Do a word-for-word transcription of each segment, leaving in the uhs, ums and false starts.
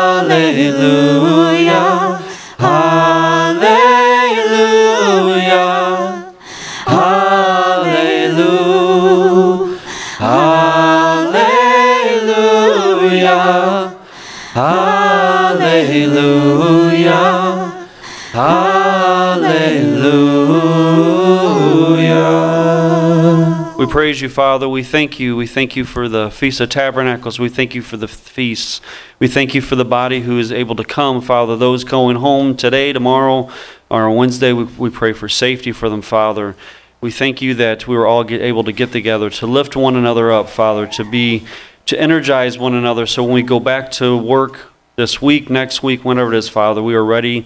Hallelujah, hallelujah, hallelujah, hallelujah, hallelujah, hallelujah. We praise you, Father. We thank you. We thank you for the Feast of Tabernacles. We thank you for the feasts. We thank you for the body who is able to come, Father. Those going home today, tomorrow, or on Wednesday, we, we pray for safety for them, Father. We thank you that we were all get, able to get together, to lift one another up, Father, to be, to energize one another. So when we go back to work this week, next week, whenever it is, Father, we are ready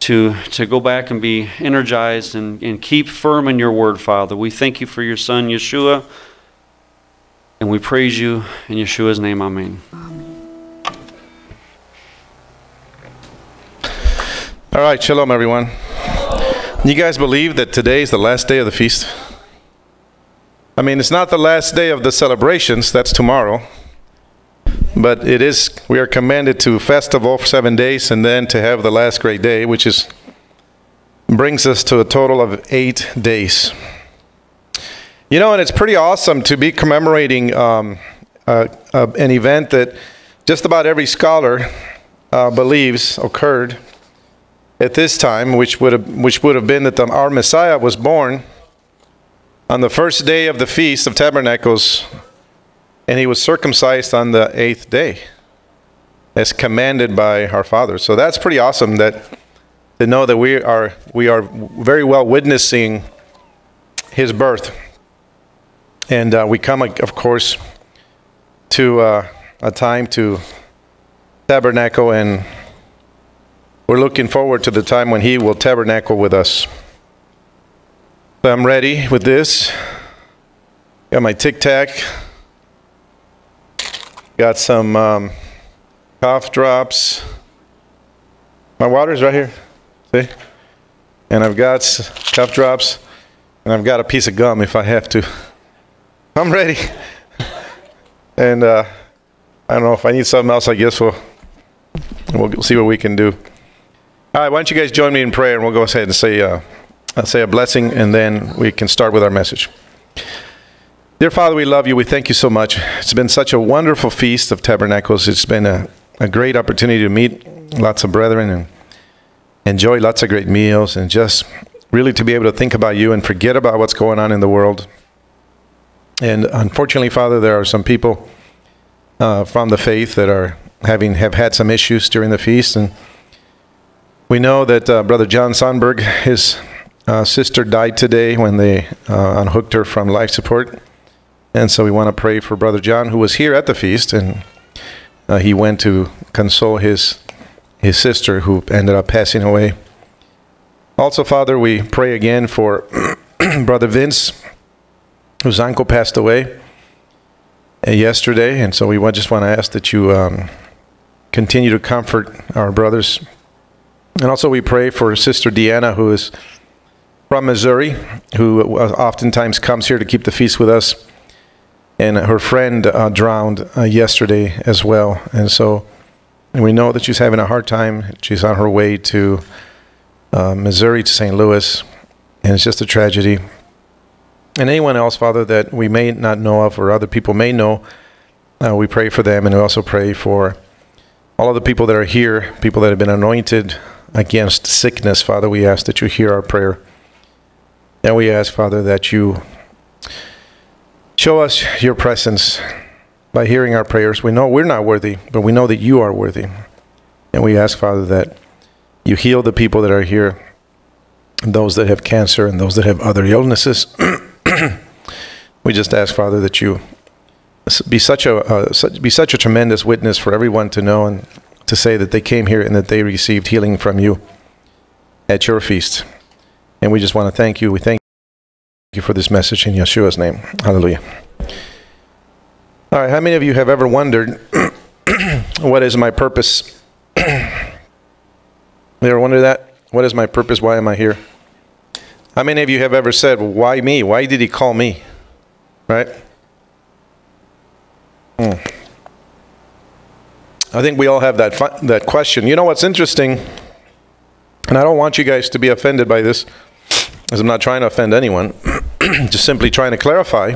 to, to go back and be energized and, and keep firm in your word, Father. We thank you for your son, Yeshua, and we praise you in Yeshua's name. Amen. Amen. All right, shalom, everyone. You guys believe that today is the last day of the feast? I mean, it's not the last day of the celebrations. That's tomorrow. But it is, we are commanded to festival for seven days and then to have the last great day, which is brings us to a total of eight days. You know, and it's pretty awesome to be commemorating um, uh, uh, an event that just about every scholar uh, believes occurred at this time, which would have, which would have been that the, our Messiah was born on the first day of the Feast of Tabernacles, and he was circumcised on the eighth day, as commanded by our Father. So that's pretty awesome that to know that we are we are very well witnessing his birth, and uh, we come, of course, to uh, a time to tabernacle and. We're looking forward to the time when he will tabernacle with us. So I'm ready with this. Got my Tic Tac. Got some um, cough drops. My water's right here. See? And I've got cough drops. And I've got a piece of gum if I have to. I'm ready. And uh, I don't know if I need something else. I guess we'll, we'll see what we can do. All right, why don't you guys join me in prayer, and we'll go ahead and say, uh, say a blessing, and then we can start with our message. Dear Father, we love you. We thank you so much. It's been such a wonderful Feast of Tabernacles. It's been a, a great opportunity to meet lots of brethren and enjoy lots of great meals, and just really to be able to think about you and forget about what's going on in the world. And unfortunately, Father, there are some people uh, from the faith that are having have had some issues during the feast, and we know that uh, Brother John Sandberg, his uh, sister died today when they uh, unhooked her from life support. And so we want to pray for Brother John, who was here at the feast, and uh, he went to console his, his sister, who ended up passing away. Also, Father, we pray again for Brother Vince, whose uncle passed away uh, yesterday. And so we just want to ask that you um, continue to comfort our brothers. And also we pray for Sister Deanna, who is from Missouri, who oftentimes comes here to keep the feast with us. And her friend uh, drowned uh, yesterday as well. And so and we know that she's having a hard time. She's on her way to uh, Missouri, to Saint Louis. And it's just a tragedy. And anyone else, Father, that we may not know of or other people may know, uh, we pray for them. And we also pray for all of the people that are here, people that have been anointed against sickness. Father, we ask that you hear our prayer. And we ask, Father, that you show us your presence by hearing our prayers. We know we're not worthy, but we know that you are worthy. And we ask, Father, that you heal the people that are here, those that have cancer and those that have other illnesses. We just ask, Father, that you be such a uh, such, be such a tremendous witness for everyone to know and to say that they came here and that they received healing from you at your feast. And we just want to thank you. We thank you for this message in Yeshua's name. Hallelujah. All right, how many of you have ever wondered, what is my purpose? You ever wonder that? What is my purpose? Why am I here? How many of you have ever said, well, why me? Why did he call me? Right? I think we all have that, that question. You know what's interesting, and I don't want you guys to be offended by this, as I'm not trying to offend anyone, just simply trying to clarify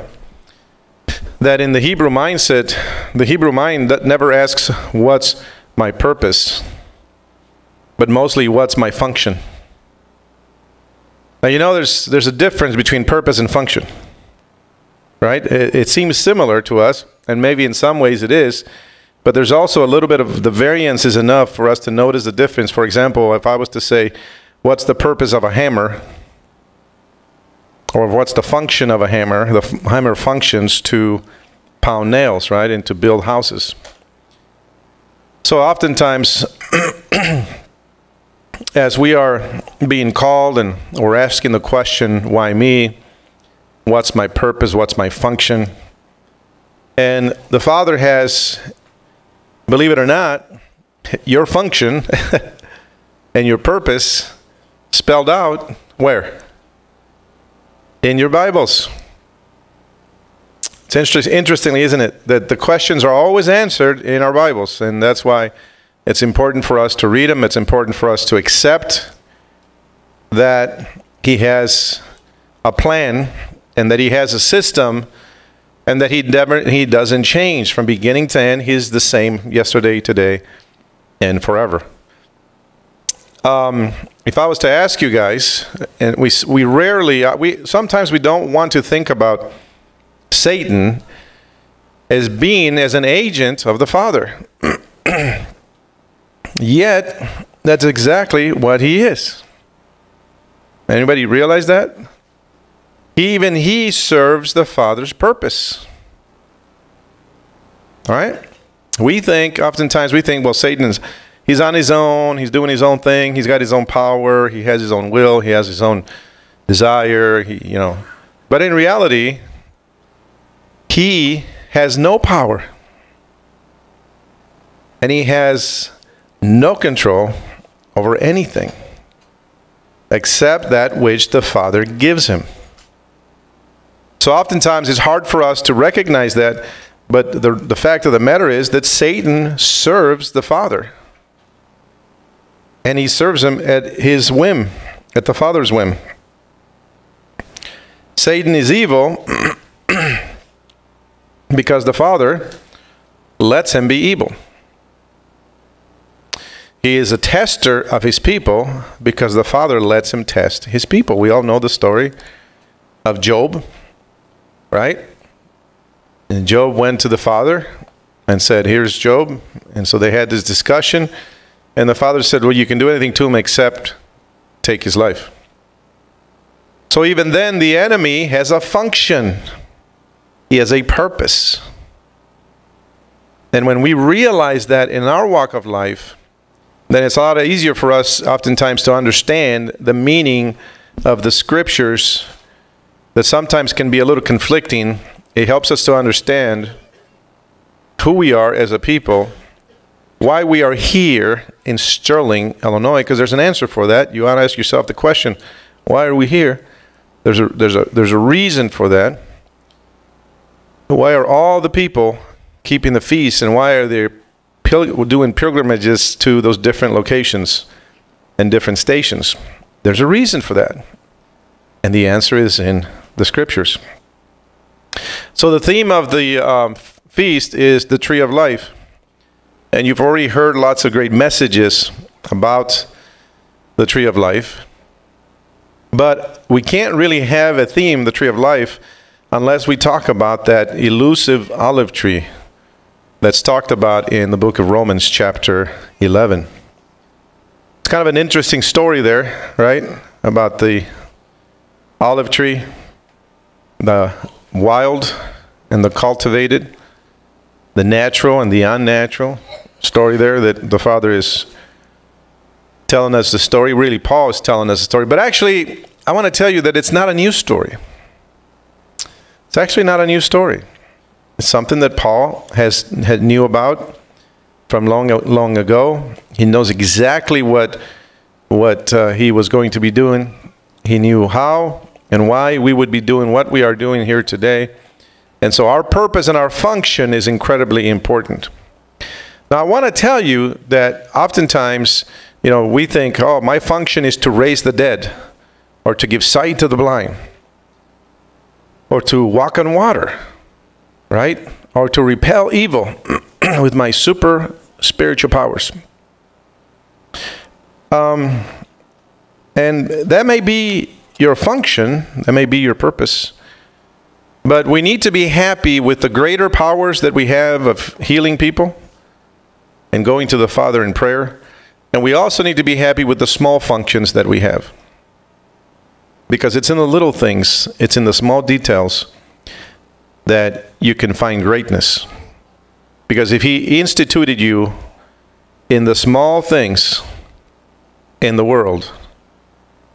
that in the Hebrew mindset, the Hebrew mind that never asks, what's my purpose? But mostly, what's my function? Now, you know, there's, there's a difference between purpose and function, right? It, it seems similar to us, and maybe in some ways it is, but there's also a little bit of the variance is enough for us to notice the difference. For example, if I was to say, what's the purpose of a hammer? Or what's the function of a hammer? The f hammer functions to pound nails, right, and to build houses. So oftentimes, as we are being called and or asking the question, why me? What's my purpose? What's my function? And the Father has, believe it or not, your function and your purpose spelled out where? In your Bibles. It's interesting, interestingly, isn't it, that the questions are always answered in our Bibles, and that's why it's important for us to read them. It's important for us to accept that He has a plan and that He has a system and that He never, He doesn't change from beginning to end. He's the same yesterday, today, and forever. Um, if I was to ask you guys, and we, we rarely, we, sometimes we don't want to think about Satan as being as an agent of the Father. Yet, that's exactly what he is. Anybody realize that? Even he serves the Father's purpose. All right? We think, oftentimes we think, well, Satan is... He's on his own, he's doing his own thing, he's got his own power, he has his own will, he has his own desire, he, you know. But in reality, he has no power. And he has no control over anything except that which the Father gives him. So oftentimes it's hard for us to recognize that, but the, the fact of the matter is that Satan serves the Father. And he serves him at his whim, at the Father's whim. Satan is evil because the Father lets him be evil. He is a tester of his people because the Father lets him test his people. We all know the story of Job, right? And Job went to the Father and said, here's Job. And so they had this discussion. And the Father said, well, you can do anything to him except take his life. So even then, the enemy has a function. He has a purpose. And when we realize that in our walk of life, then it's a lot easier for us oftentimes to understand the meaning of the scriptures that sometimes can be a little conflicting. It helps us to understand who we are as a people, why we are here in Sterling, Illinois, because there's an answer for that. You ought to ask yourself the question, why are we here? There's a, there's a, there's a reason for that. Why are all the people keeping the feast, and why are they pil doing pilgrimages to those different locations and different stations? There's a reason for that. And the answer is in the scriptures. So the theme of the um, feast is the tree of life. And you've already heard lots of great messages about the tree of life. But we can't really have a theme, the tree of life, unless we talk about that elusive olive tree that's talked about in the book of Romans chapter eleven. It's kind of an interesting story there, right? About the olive tree, the wild and the cultivated, the natural and the unnatural. Story there that the Father is telling us the story. Really, Paul is telling us the story. But actually, I want to tell you that it's not a new story. It's actually not a new story. It's something that Paul has, had knew about from long, long ago. He knows exactly what, what uh, he was going to be doing. He knew how and why we would be doing what we are doing here today. And so our purpose and our function is incredibly important. Now, I want to tell you that oftentimes, you know, we think, oh, my function is to raise the dead, or to give sight to the blind, or to walk on water, right? Or to repel evil with my super spiritual powers. Um, and that may be your function, that may be your purpose, but we need to be happy with the greater powers that we have of healing people and going to the Father in prayer. And we also need to be happy with the small functions that we have, because it's in the little things, it's in the small details that you can find greatness. Because if He instituted you in the small things in the world,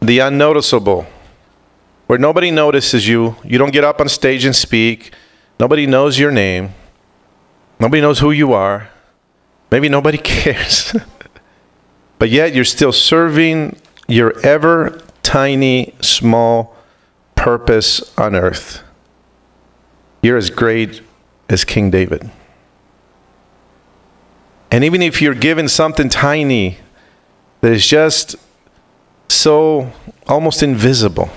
the unnoticeable, where nobody notices you, you don't get up on stage and speak, nobody knows your name, nobody knows who you are, maybe nobody cares, but yet you're still serving your ever tiny, small purpose on earth. You're as great as King David. And even if you're given something tiny that is just so almost invisible,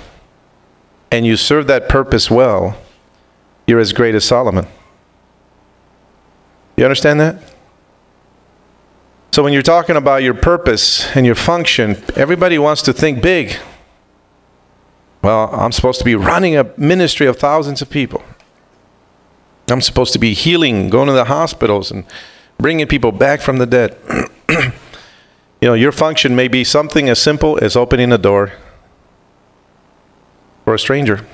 and you serve that purpose well, you're as great as Solomon. You understand that? So when you're talking about your purpose and your function, everybody wants to think big. Well, I'm supposed to be running a ministry of thousands of people. I'm supposed to be healing, going to the hospitals and bringing people back from the dead. You know, your function may be something as simple as opening a door for a stranger.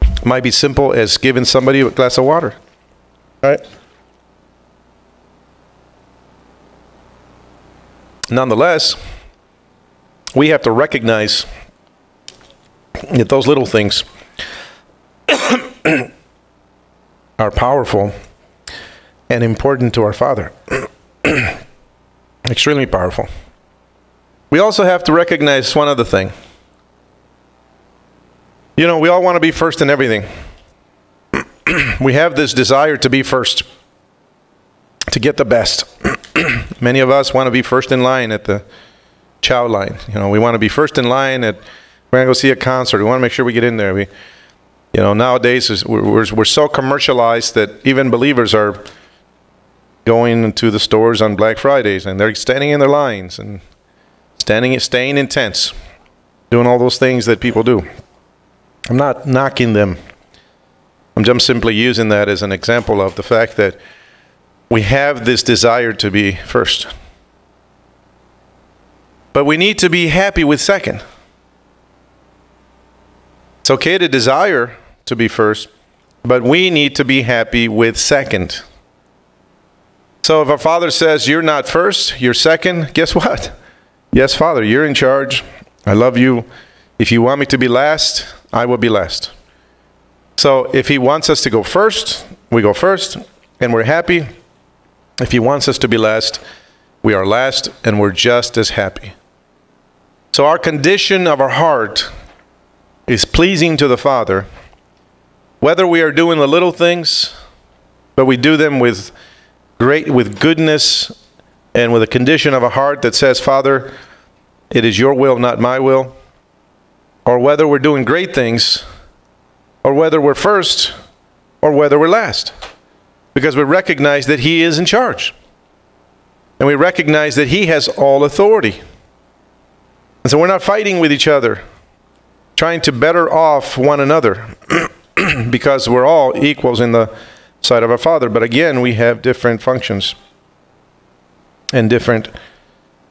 It might be simple as giving somebody a glass of water. All right? Nonetheless, we have to recognize that those little things are powerful and important to our Father. Extremely powerful. We also have to recognize one other thing. You know, we all want to be first in everything. We have this desire to be first, to get the best. Many of us want to be first in line at the chow line. You know, we want to be first in line at, we're going to go see a concert. We want to make sure we get in there. We, you know, nowadays we're, we're, we're so commercialized that even believers are going into the stores on Black Fridays, and they're standing in their lines and standing, staying in tents, doing all those things that people do. I'm not knocking them. I'm just simply using that as an example of the fact that we have this desire to be first. But we need to be happy with second. It's okay to desire to be first, but we need to be happy with second. So if our Father says, you're not first, you're second, guess what? Yes, Father, you're in charge. I love you. If you want me to be last, I will be last. So if He wants us to go first, we go first, and we're happy. If He wants us to be last, we are last, and we're just as happy. So our condition of our heart is pleasing to the Father, whether we are doing the little things, but we do them with great, with goodness and with a condition of a heart that says, Father, it is your will, not my will. Or whether we're doing great things, or whether we're first, or whether we're last. Because we recognize that He is in charge. And we recognize that He has all authority. And so we're not fighting with each other, trying to better off one another, because we're all equals in the side of our Father. But again, we have different functions and different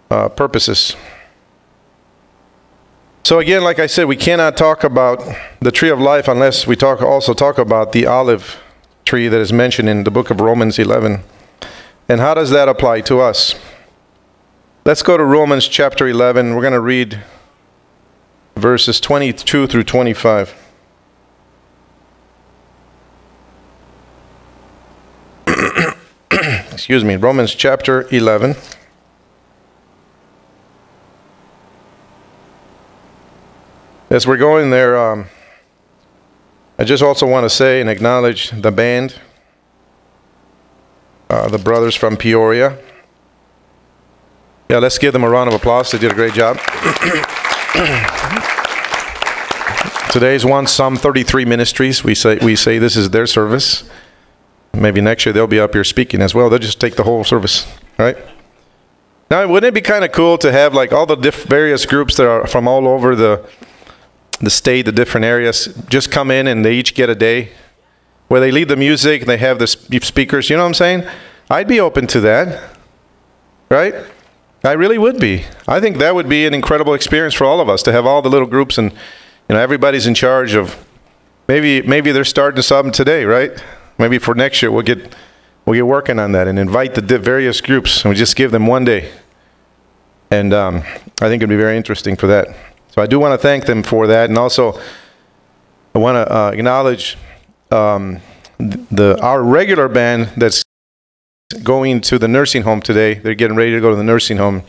uh, purposes. So again, like I said, we cannot talk about the tree of life unless we talk also talk about the olive tree that is mentioned in the book of Romans eleven. And how does that apply to us? Let's go to Romans chapter eleven. We're going to read verses twenty-two through twenty-five. Excuse me, Romans chapter eleven. As we're going there, um, I just also want to say and acknowledge the band. uh, the brothers from Peoria. Yeah, let's give them a round of applause. They did a great job. Today's one, Psalm thirty-three Ministries. We say, we say this is their service. Maybe next year they'll be up here speaking as well. They'll just take the whole service, right? Now, wouldn't it be kind of cool to have like all the diff various groups that are from all over the the state, the different areas, just come in and they each get a day where they lead the music and they have the speakers. You know what I'm saying? I'd be open to that, right? I really would be. I think that would be an incredible experience for all of us to have all the little groups and you know everybody's in charge of. Maybe maybe they're starting something today, right? Maybe for next year we'll get we'll get working on that and invite the various groups and we just give them one day. And um, I think it'd be very interesting for that. So I do want to thank them for that, and also I want to uh, acknowledge um, the our regular band that's going to the nursing home today. They're getting ready to go to the nursing home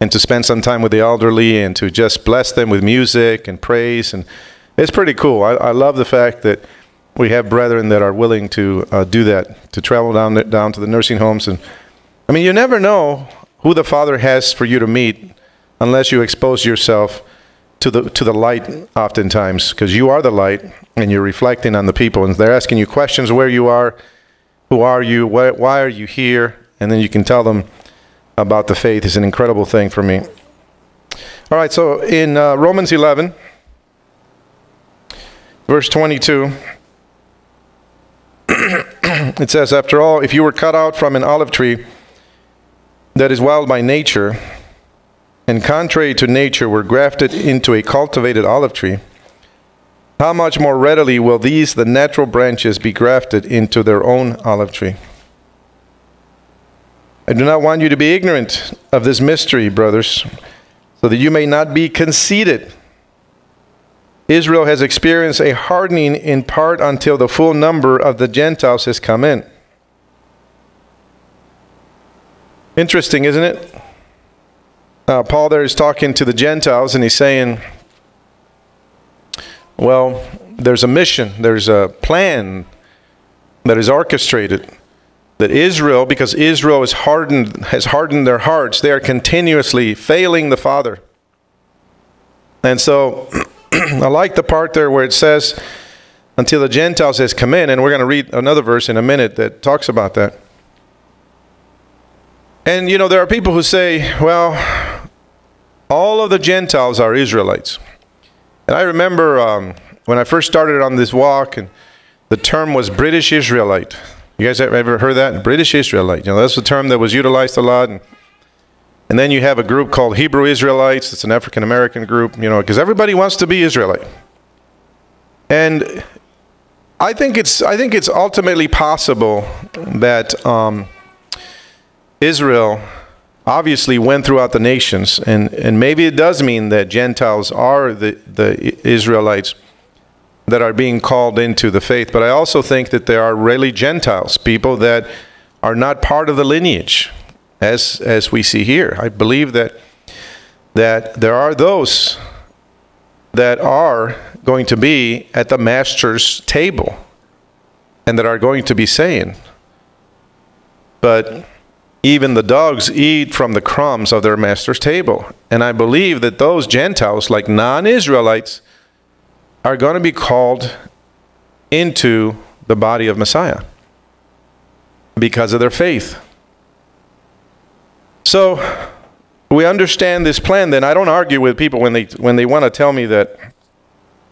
and to spend some time with the elderly and to just bless them with music and praise, and it's pretty cool. I, I love the fact that we have brethren that are willing to uh, do that, to travel down, down to the nursing homes. And I mean, you never know who the Father has for you to meet unless you expose yourself to the, to the light oftentimes, because you are the light and you're reflecting on the people. And they're asking you questions, where you are, who are you, why, why are you here? And then you can tell them about the faith. It's an incredible thing for me. All right, so in uh, Romans eleven, verse twenty-two... It says, after all, if you were cut out from an olive tree that is wild by nature, and contrary to nature were grafted into a cultivated olive tree, how much more readily will these, the natural branches, be grafted into their own olive tree? I do not want you to be ignorant of this mystery, brothers, so that you may not be conceited. Israel has experienced a hardening in part until the full number of the Gentiles has come in. Interesting, isn't it? Uh, Paul there is talking to the Gentiles and he's saying, well, there's a mission, there's a plan that is orchestrated. That Israel, because Israel is hardened, has hardened their hearts, they are continuously failing the Father. And so... I like the part there where it says, until the Gentiles has come in, and we're going to read another verse in a minute that talks about that. And, you know, there are people who say, well, all of the Gentiles are Israelites. And I remember um, when I first started on this walk, and the term was British Israelite. You guys ever heard that? British Israelite. You know, that's the term that was utilized a lot. And And then you have a group called Hebrew Israelites. It's an African-American group, you know, because everybody wants to be Israelite. And I think it's, I think it's ultimately possible that um, Israel obviously went throughout the nations. And, and maybe it does mean that Gentiles are the, the Israelites that are being called into the faith. But I also think that there are really Gentiles, people that are not part of the lineage. As, as we see here, I believe that, that there are those that are going to be at the master's table and that are going to be saying, but even the dogs eat from the crumbs of their master's table. And I believe that those Gentiles, like non-Israelites, are going to be called into the body of Messiah because of their faith. So we understand this plan. Then I don't argue with people when they when they want to tell me that,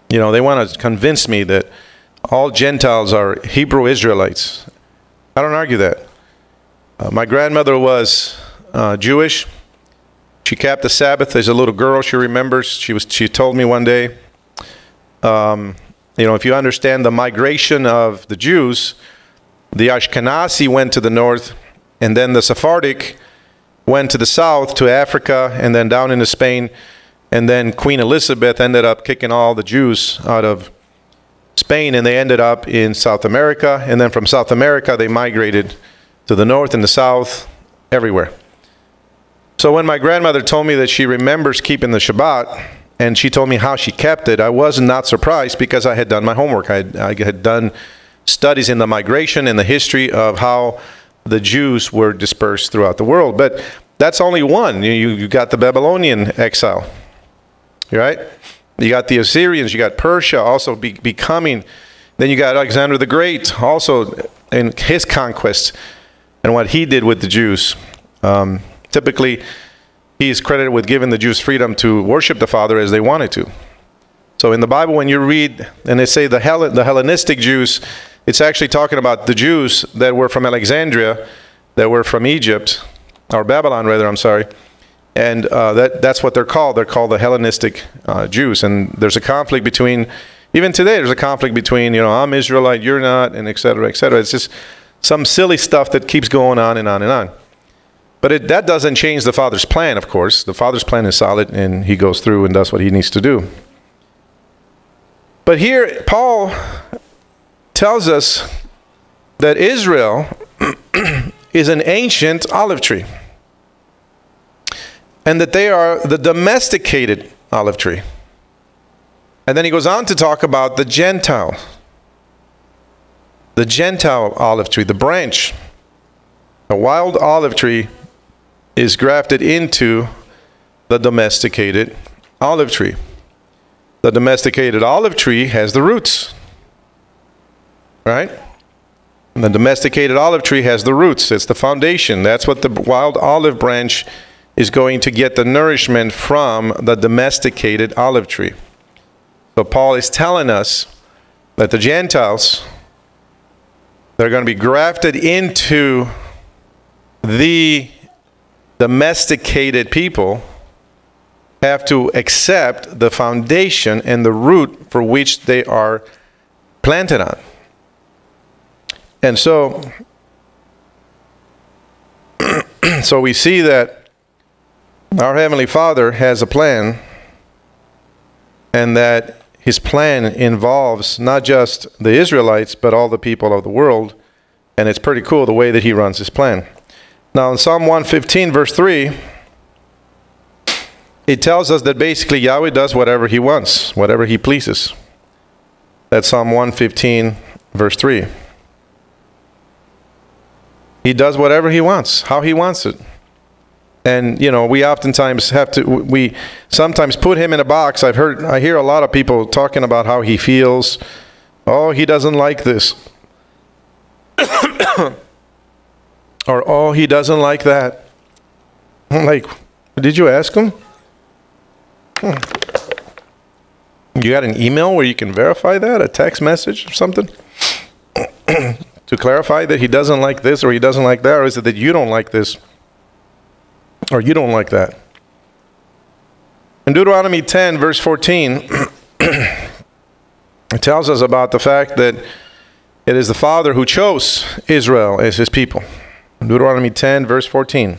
you know, they want to convince me that all Gentiles are Hebrew Israelites. I don't argue that. Uh, my grandmother was uh, Jewish. She kept the Sabbath as a little girl. She remembers. She was. She told me one day, um, you know, if you understand the migration of the Jews, the Ashkenazi went to the north, and then the Sephardic went to the south, to Africa, and then down into Spain, and then Queen Elizabeth ended up kicking all the Jews out of Spain, and they ended up in South America, and then from South America they migrated to the north and the south, everywhere. So when my grandmother told me that she remembers keeping the Shabbat, and she told me how she kept it, I was not surprised because I had done my homework. I had, I had done studies in the migration and the history of how the Jews were dispersed throughout the world. But that's only one. You, you got the Babylonian exile, right? You got the Assyrians. You got Persia also be, becoming. Then you got Alexander the Great also in his conquests and what he did with the Jews. Um, typically, he is credited with giving the Jews freedom to worship the Father as they wanted to. So in the Bible, when you read, and they say the, Hellen the Hellenistic Jews, it's actually talking about the Jews that were from Alexandria, that were from Egypt, or Babylon rather, I'm sorry. And uh, that, that's what they're called. They're called the Hellenistic uh, Jews. And there's a conflict between, even today, there's a conflict between, you know, I'm Israelite, you're not, and et cetera, et cetera. It's just some silly stuff that keeps going on and on and on. But it, that doesn't change the Father's plan, of course. The Father's plan is solid, and he goes through and does what he needs to do. But here, Paul tells us that Israel is an ancient olive tree, and that they are the domesticated olive tree. And then he goes on to talk about the Gentile, the Gentile olive tree, the branch. A wild olive tree is grafted into the domesticated olive tree. The domesticated olive tree has the roots, right? And the domesticated olive tree has the roots. It's the foundation. That's what the wild olive branch is going to get the nourishment from, the domesticated olive tree. So Paul is telling us that the Gentiles, they're going to be grafted into the domesticated people, have to accept the foundation and the root for which they are planted on. And so, so we see that our Heavenly Father has a plan, and that his plan involves not just the Israelites, but all the people of the world. And it's pretty cool the way that he runs his plan. Now in Psalm one fifteen verse three, it tells us that basically Yahweh does whatever he wants, whatever he pleases. That's Psalm one fifteen verse three. He does whatever he wants, how he wants it. And, you know, we oftentimes have to, we sometimes put him in a box. I've heard, I hear a lot of people talking about how he feels. Oh, he doesn't like this. Or, oh, he doesn't like that. I'm like, did you ask him? Hmm. You got an email where you can verify that? A text message or something? To clarify that he doesn't like this or he doesn't like that? Or is it that you don't like this? Or you don't like that. In Deuteronomy ten, verse fourteen, it tells us about the fact that it is the Father who chose Israel as his people. Deuteronomy ten, verse fourteen.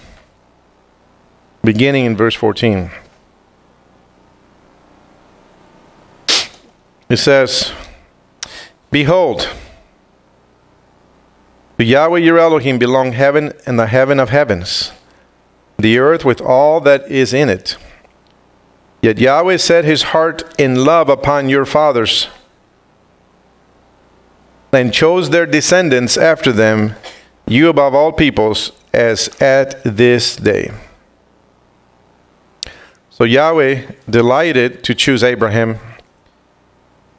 Beginning in verse fourteen. It says, behold, to Yahweh your Elohim belong heaven and the heaven of heavens, the earth with all that is in it. Yet Yahweh set his heart in love upon your fathers, and chose their descendants after them, you above all peoples, as at this day. So Yahweh delighted to choose Abraham,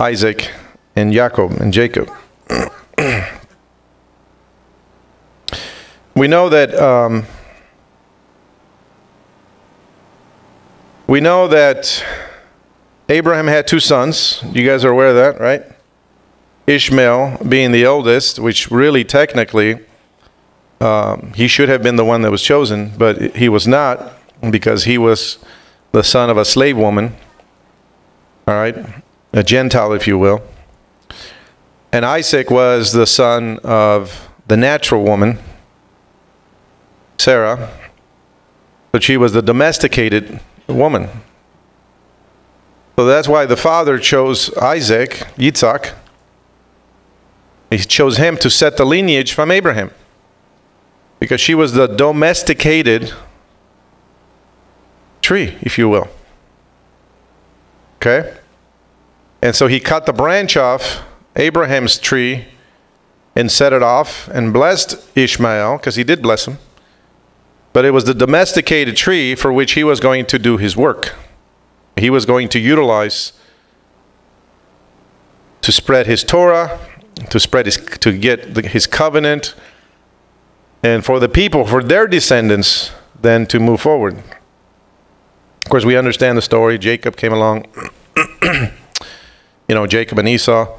Isaac, and Jacob, and Jacob. We know that um, We know that Abraham had two sons. You guys are aware of that, right? Ishmael being the oldest, which really technically, um, he should have been the one that was chosen, but he was not, because he was the son of a slave woman, all right? A Gentile, if you will. And Isaac was the son of the natural woman, Sarah, but she was the domesticated woman. So that's why the father chose Isaac, Yitzhak. He chose him to set the lineage from Abraham, because she was the domesticated tree, if you will. Okay? And so he cut the branch off Abraham's tree and set it off and blessed Ishmael, because he did bless him. But it was the domesticated tree for which he was going to do his work. He was going to utilize to spread his Torah, to spread his, to get the, his covenant, and for the people, for their descendants, then to move forward. Of course, we understand the story. Jacob came along, you know, Jacob and Esau,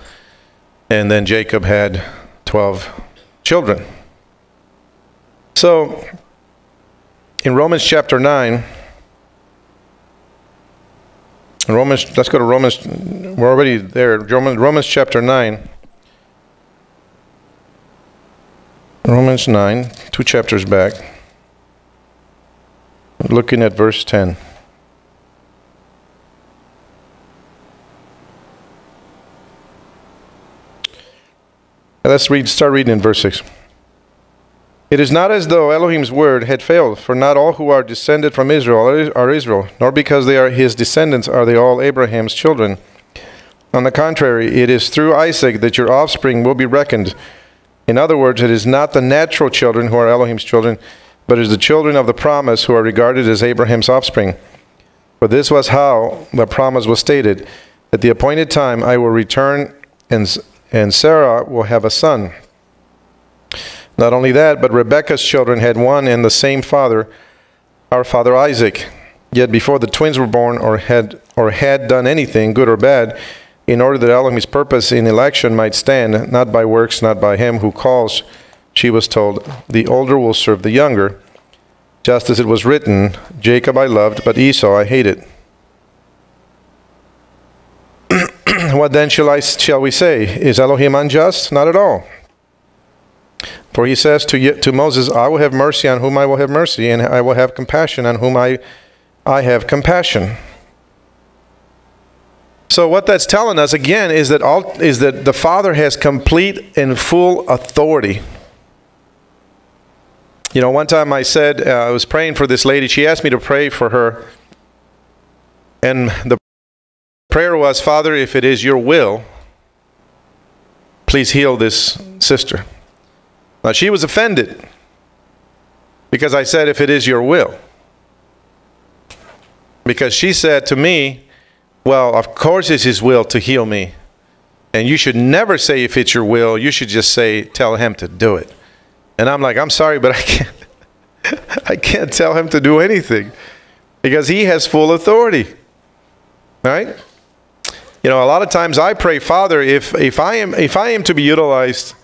and then Jacob had twelve children. So, in Romans chapter nine, Romans, let's go to Romans, we're already there, Romans, Romans chapter nine, Romans nine, two chapters back, looking at verse ten. Let's read, start reading in verse six. It is not as though Elohim's word had failed, for not all who are descended from Israel are Israel, nor because they are his descendants are they all Abraham's children. On the contrary, it is through Isaac that your offspring will be reckoned. In other words, it is not the natural children who are Elohim's children, but it is the children of the promise who are regarded as Abraham's offspring. For this was how the promise was stated. At the appointed time, I will return and... and Sarah will have a son. Not only that, but Rebekah's children had one and the same father, our father Isaac. Yet before the twins were born or had, or had done anything, good or bad, in order that Elohim's purpose in election might stand, not by works, not by him who calls, she was told, the older will serve the younger. Just as it was written, Jacob I loved, but Esau I hated. What then shall, I, shall we say? Is Elohim unjust? Not at all. For he says to, to Moses, I will have mercy on whom I will have mercy, and I will have compassion on whom I, I have compassion. So what that's telling us, again, is that, all, is that the Father has complete and full authority. You know, one time I said, uh, I was praying for this lady. She asked me to pray for her, and the prayer was, Father, if it is your will, please heal this sister. Now, she was offended because I said, if it is your will. Because she said to me, well, of course it's his will to heal me. And you should never say if it's your will. You should just say, tell him to do it. And I'm like, I'm sorry, but I can't, I can't tell him to do anything because he has full authority. Right? You know, a lot of times I pray, Father, if, if, I am, if I am to be utilized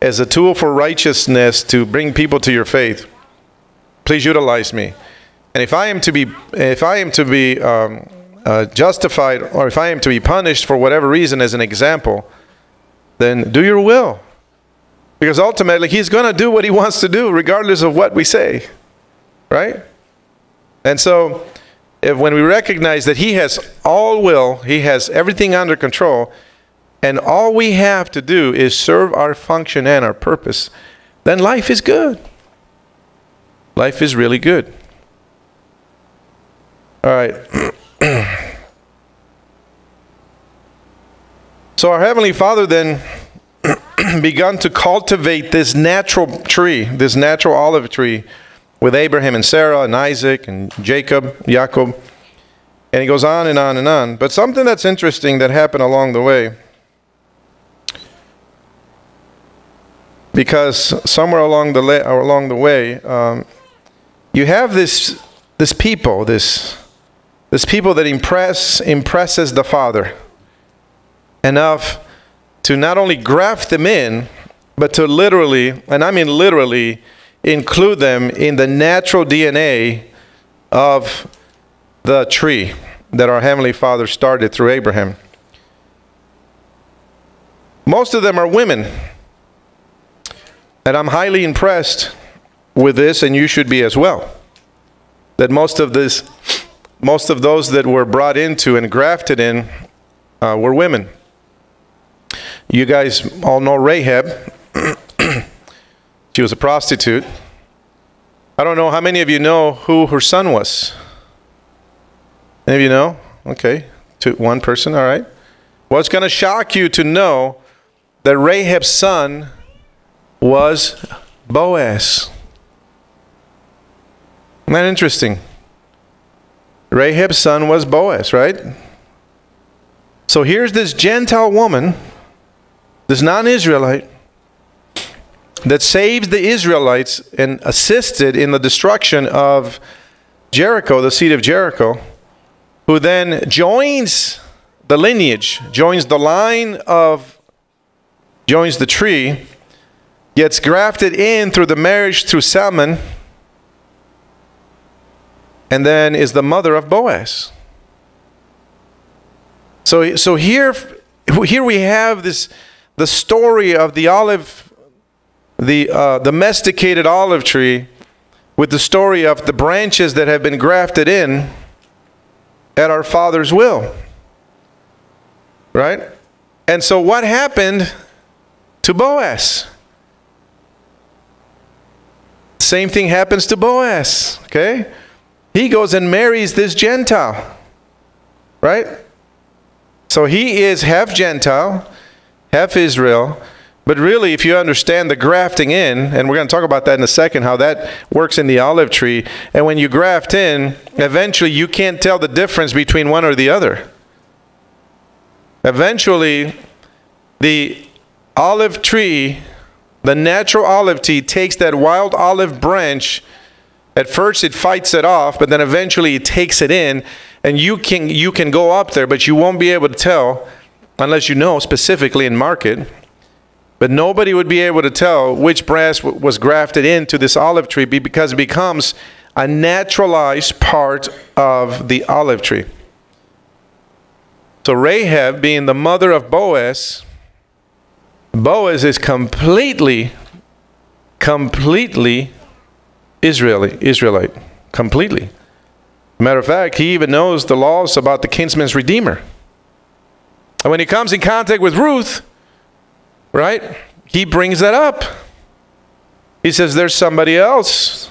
as a tool for righteousness to bring people to your faith, please utilize me. And if I am to be, if I am to be um, uh, justified, or if I am to be punished for whatever reason as an example, then do your will. Because ultimately he's going to do what he wants to do regardless of what we say. Right? And so... if when we recognize that he has all will, he has everything under control, and all we have to do is serve our function and our purpose, then life is good. Life is really good. All right. So our Heavenly Father then began to cultivate this natural tree, this natural olive tree, with Abraham and Sarah and Isaac and Jacob, Jacob. And he goes on and on and on. But something that's interesting that happened along the way, because somewhere along the, or along the way, um, you have this, this people, this, this people that impress, impresses the Father enough to not only graft them in, but to literally, and I mean literally, include them in the natural D N A of the tree that our Heavenly Father started through Abraham. Most of them are women. And I'm highly impressed with this, and you should be as well. That most of this, most of those that were brought into and grafted in uh, were women. You guys all know Rahab. She was a prostitute. I don't know how many of you know who her son was. Any of you know? Okay. Two, one person, all right. Well, it's going to shock you to know that Rahab's son was Boaz. Isn't that interesting? Rahab's son was Boaz, right? So here's this Gentile woman, this non-Israelite, that saved the Israelites and assisted in the destruction of Jericho, the seed of Jericho, who then joins the lineage, joins the line of, joins the tree, gets grafted in through the marriage through Salmon, and then is the mother of Boaz. So, so here, here we have this, the story of the olive, the uh, domesticated olive tree, with the story of the branches that have been grafted in at our Father's will. Right? And so what happened to Boaz? Same thing happens to Boaz, okay? He goes and marries this Gentile, right? So he is half Gentile, half Israel, but really if you understand the grafting in, and we're going to talk about that in a second, how that works in the olive tree, and when you graft in, eventually you can't tell the difference between one or the other. Eventually, the olive tree, the natural olive tree, takes that wild olive branch. At first it fights it off, but then eventually it takes it in, and you can, you can go up there, but you won't be able to tell unless you know specifically and mark it. But nobody would be able to tell which branch was grafted into this olive tree because it becomes a naturalized part of the olive tree. So Rahab, being the mother of Boaz, Boaz is completely, completely Israeli, Israelite. Completely. Matter of fact, he even knows the laws about the kinsman's redeemer. And when he comes in contact with Ruth, right, he brings that up. He says, there's somebody else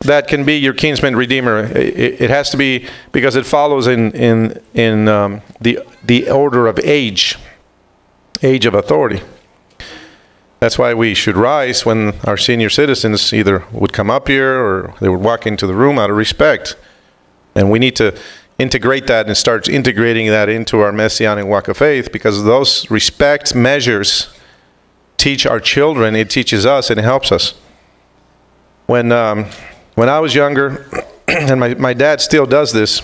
that can be your kinsman redeemer. It, it has to be, because it follows in in in um, the the order of age, age of authority. That's why we should rise when our senior citizens either would come up here or they would walk into the room out of respect, and we need to integrate that and start integrating that into our messianic walk of faith, because those respect measures teach our children. It teaches us and it helps us. When um, When I was younger, and my, my dad still does this,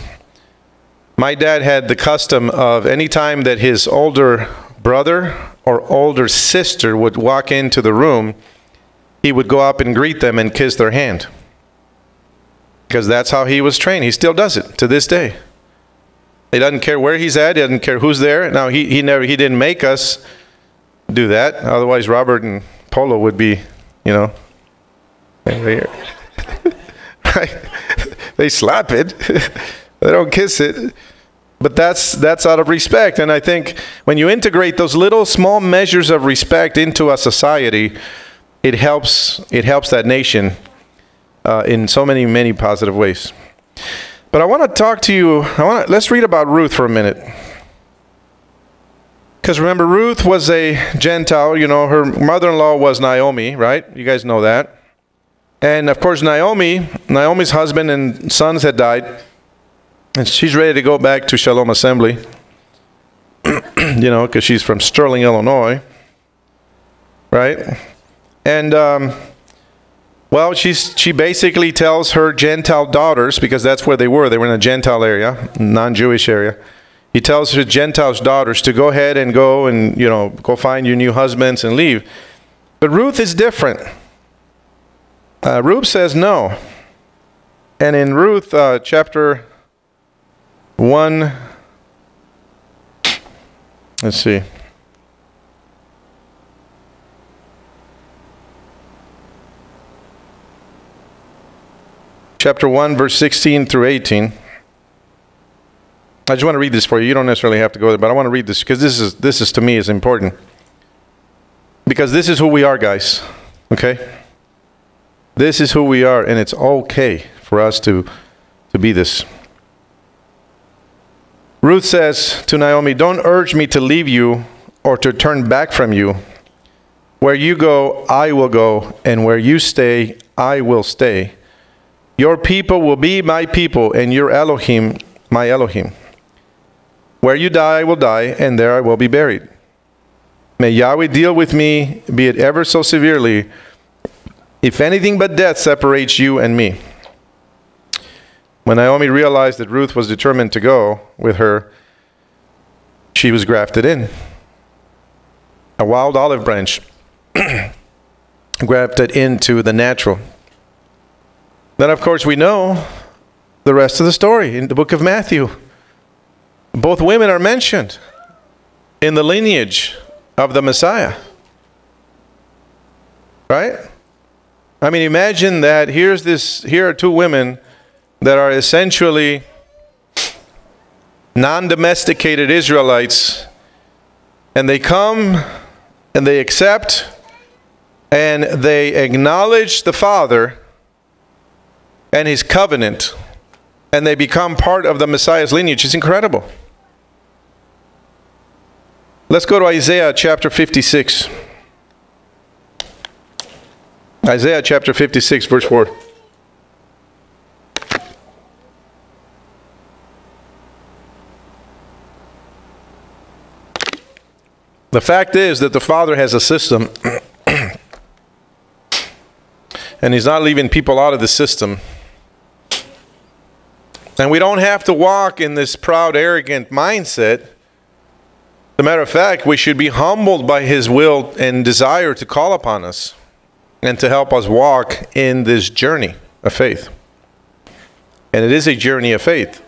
my dad had the custom of any time that his older brother or older sister would walk into the room, he would go up and greet them and kiss their hand. Because that's how he was trained. He still does it to this day. He doesn't care where he's at. He doesn't care who's there. Now, he, he, never, he didn't make us do that. Otherwise, Robert and Polo would be, you know, right here. They slap it. They don't kiss it. But that's, that's out of respect. And I think when you integrate those little small measures of respect into a society, it helps, it helps that nation uh, in so many, many positive ways. But I want to talk to you. I want to, let's read about Ruth for a minute. Because remember, Ruth was a Gentile. You know, her mother-in-law was Naomi, right? You guys know that. And of course, Naomi, Naomi's husband and sons had died. And she's ready to go back to Shalom Assembly, you know, because she's from Sterling, Illinois, right? And, um, well, she's, she basically tells her Gentile daughters, because that's where they were. They were in a Gentile area, non-Jewish area. He tells her Gentile daughters to go ahead and go and, you know, go find your new husbands and leave. But Ruth is different. Uh, Ruth says no. And in Ruth uh, chapter one, let's see. Chapter one, verse sixteen through eighteen. I just want to read this for you. You don't necessarily have to go there, but I want to read this because this is, this is, to me, is important. Because this is who we are, guys. Okay? This is who we are, and it's okay for us to, to be this. Ruth says to Naomi, "Don't urge me to leave you or to turn back from you. Where you go, I will go, and where you stay, I will stay. Your people will be my people, and your Elohim, my Elohim. Where you die, I will die, and there I will be buried. May Yahweh deal with me, be it ever so severely, if anything but death separates you and me. When Naomi realized that Ruth was determined to go with her, she was grafted in. A wild olive branch grafted into the natural. Then, of course, we know the rest of the story in the book of Matthew. Both women are mentioned in the lineage of the Messiah. Right? I mean, imagine that here's this, here are two women that are essentially non-domesticated Israelites, and they come and they accept and they acknowledge the Father and his covenant, and they become part of the Messiah's lineage. It's incredible. Let's go to Isaiah chapter fifty-six. Isaiah chapter fifty-six, verse four. The fact is that the Father has a system, and he's not leaving people out of the system. And we don't have to walk in this proud, arrogant mindset. As a matter of fact, we should be humbled by his will and desire to call upon us and to help us walk in this journey of faith. And it is a journey of faith.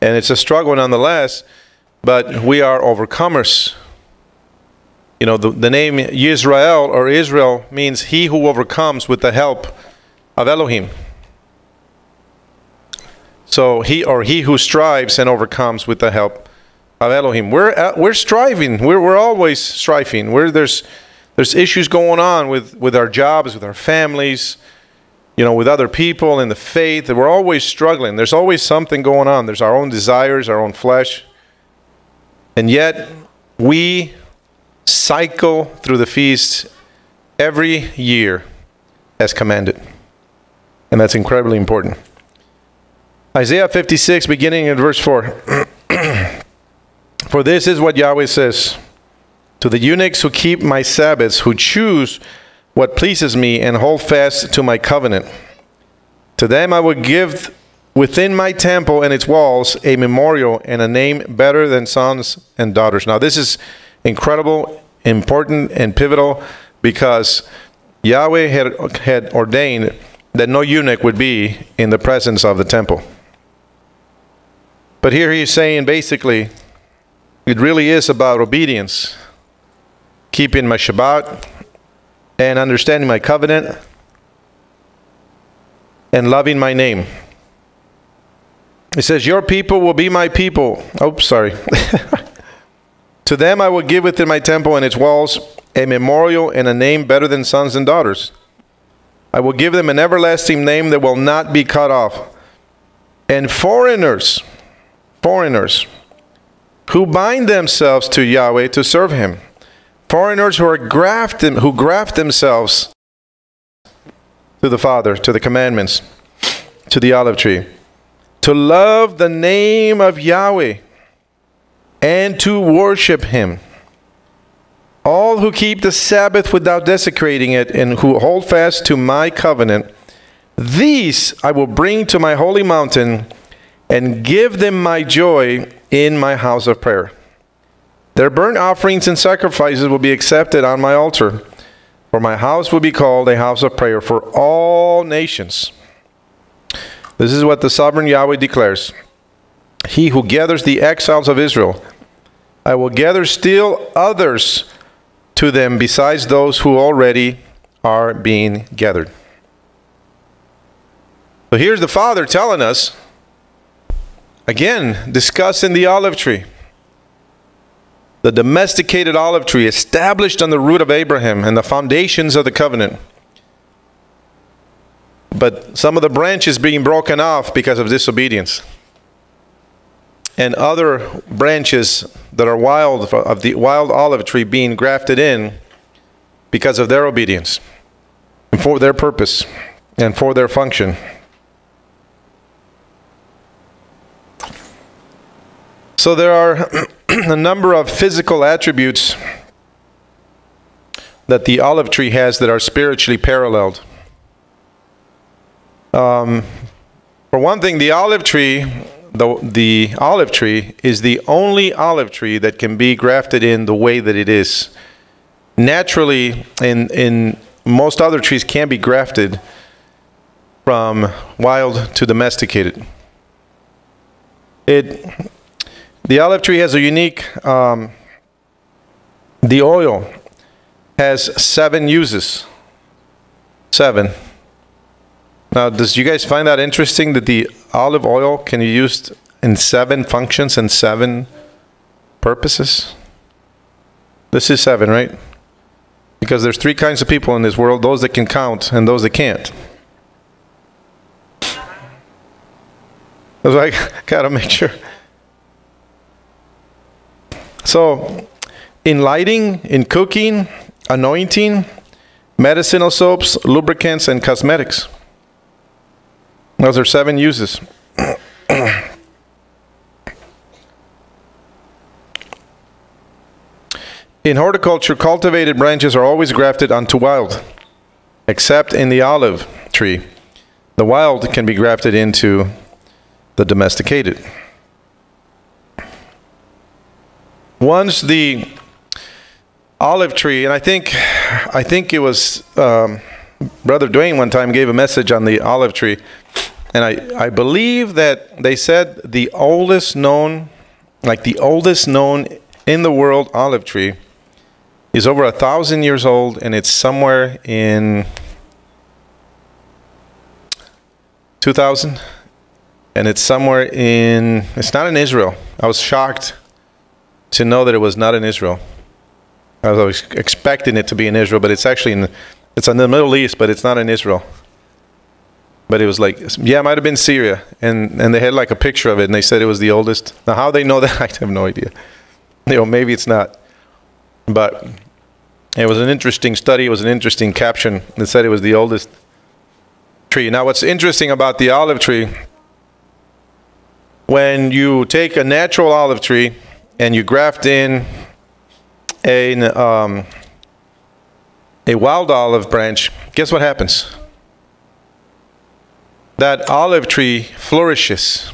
And it's a struggle nonetheless, but we are overcomers. You know, the, the name Yisrael or Israel means he who overcomes with the help of Elohim. So he or he who strives and overcomes with the help of Elohim. We're, we're striving. We're, we're always striving. We're, there's, there's issues going on with, with our jobs, with our families, you know, with other people in the faith. We're always struggling. There's always something going on. There's our own desires, our own flesh. And yet we cycle through the feast every year as commanded. And that's incredibly important. Isaiah fifty-six, beginning in verse four. For this is what Yahweh says, to the eunuchs who keep my Sabbaths, who choose what pleases me and hold fast to my covenant. To them I will give within my temple and its walls a memorial and a name better than sons and daughters. Now this is incredible, important, and pivotal, because Yahweh had, had ordained that no eunuch would be in the presence of the temple. But here he's saying, basically, it really is about obedience, keeping my Shabbat, and understanding my covenant, and loving my name. He says, your people will be my people. Oh, sorry. To them I will give within my temple and its walls a memorial and a name better than sons and daughters. I will give them an everlasting name that will not be cut off. And foreigners, foreigners, who bind themselves to Yahweh to serve him, foreigners who are graft, who graft themselves to the Father, to the commandments, to the olive tree, to love the name of Yahweh, and to worship him. All who keep the Sabbath without desecrating it and who hold fast to my covenant, these I will bring to my holy mountain and give them my joy in my house of prayer. Their burnt offerings and sacrifices will be accepted on my altar, for my house will be called a house of prayer for all nations. This is what the sovereign Yahweh declares. He who gathers the exiles of Israel, I will gather still others to them besides those who already are being gathered. So here's the Father telling us, again, discussing the olive tree, the domesticated olive tree established on the root of Abraham and the foundations of the covenant. But some of the branches being broken off because of disobedience. And other branches that are wild, of the wild olive tree being grafted in because of their obedience and for their purpose and for their function. So there are a number of physical attributes that the olive tree has that are spiritually paralleled. Um, for one thing, the olive tree, the, the olive tree is the only olive tree that can be grafted in the way that it is. Naturally, in, in most other trees can be grafted from wild to domesticated. It... The olive tree has a unique, um, the oil has seven uses, seven. Now, does you guys find that interesting that the olive oil can be used in seven functions and seven purposes? This is seven, right? Because there's three kinds of people in this world, those that can count and those that can't. I was like, gotta make sure. So, in lighting, in cooking, anointing, medicinal soaps, lubricants, and cosmetics. Those are seven uses. In horticulture, cultivated branches are always grafted onto wild, except in the olive tree. The wild can be grafted into the domesticated. Once the olive tree, and I think, I think it was um, Brother Dwayne one time gave a message on the olive tree, and I, I believe that they said the oldest known, like the oldest known in the world olive tree is over a thousand years old, and it's somewhere in two thousand, and it's somewhere in, it's not in Israel. I was shocked to know that it was not in Israel. I was expecting it to be in Israel, but it's actually in, it's in the Middle East, but it's not in Israel. But it was like, yeah, it might have been Syria. And, and they had like a picture of it, and they said it was the oldest. Now, how they know that, I have no idea. You know, maybe it's not. But it was an interesting study. It was an interesting caption that said it was the oldest tree. Now, what's interesting about the olive tree, when you take a natural olive tree, and you graft in a, um, a wild olive branch, guess what happens? That olive tree flourishes.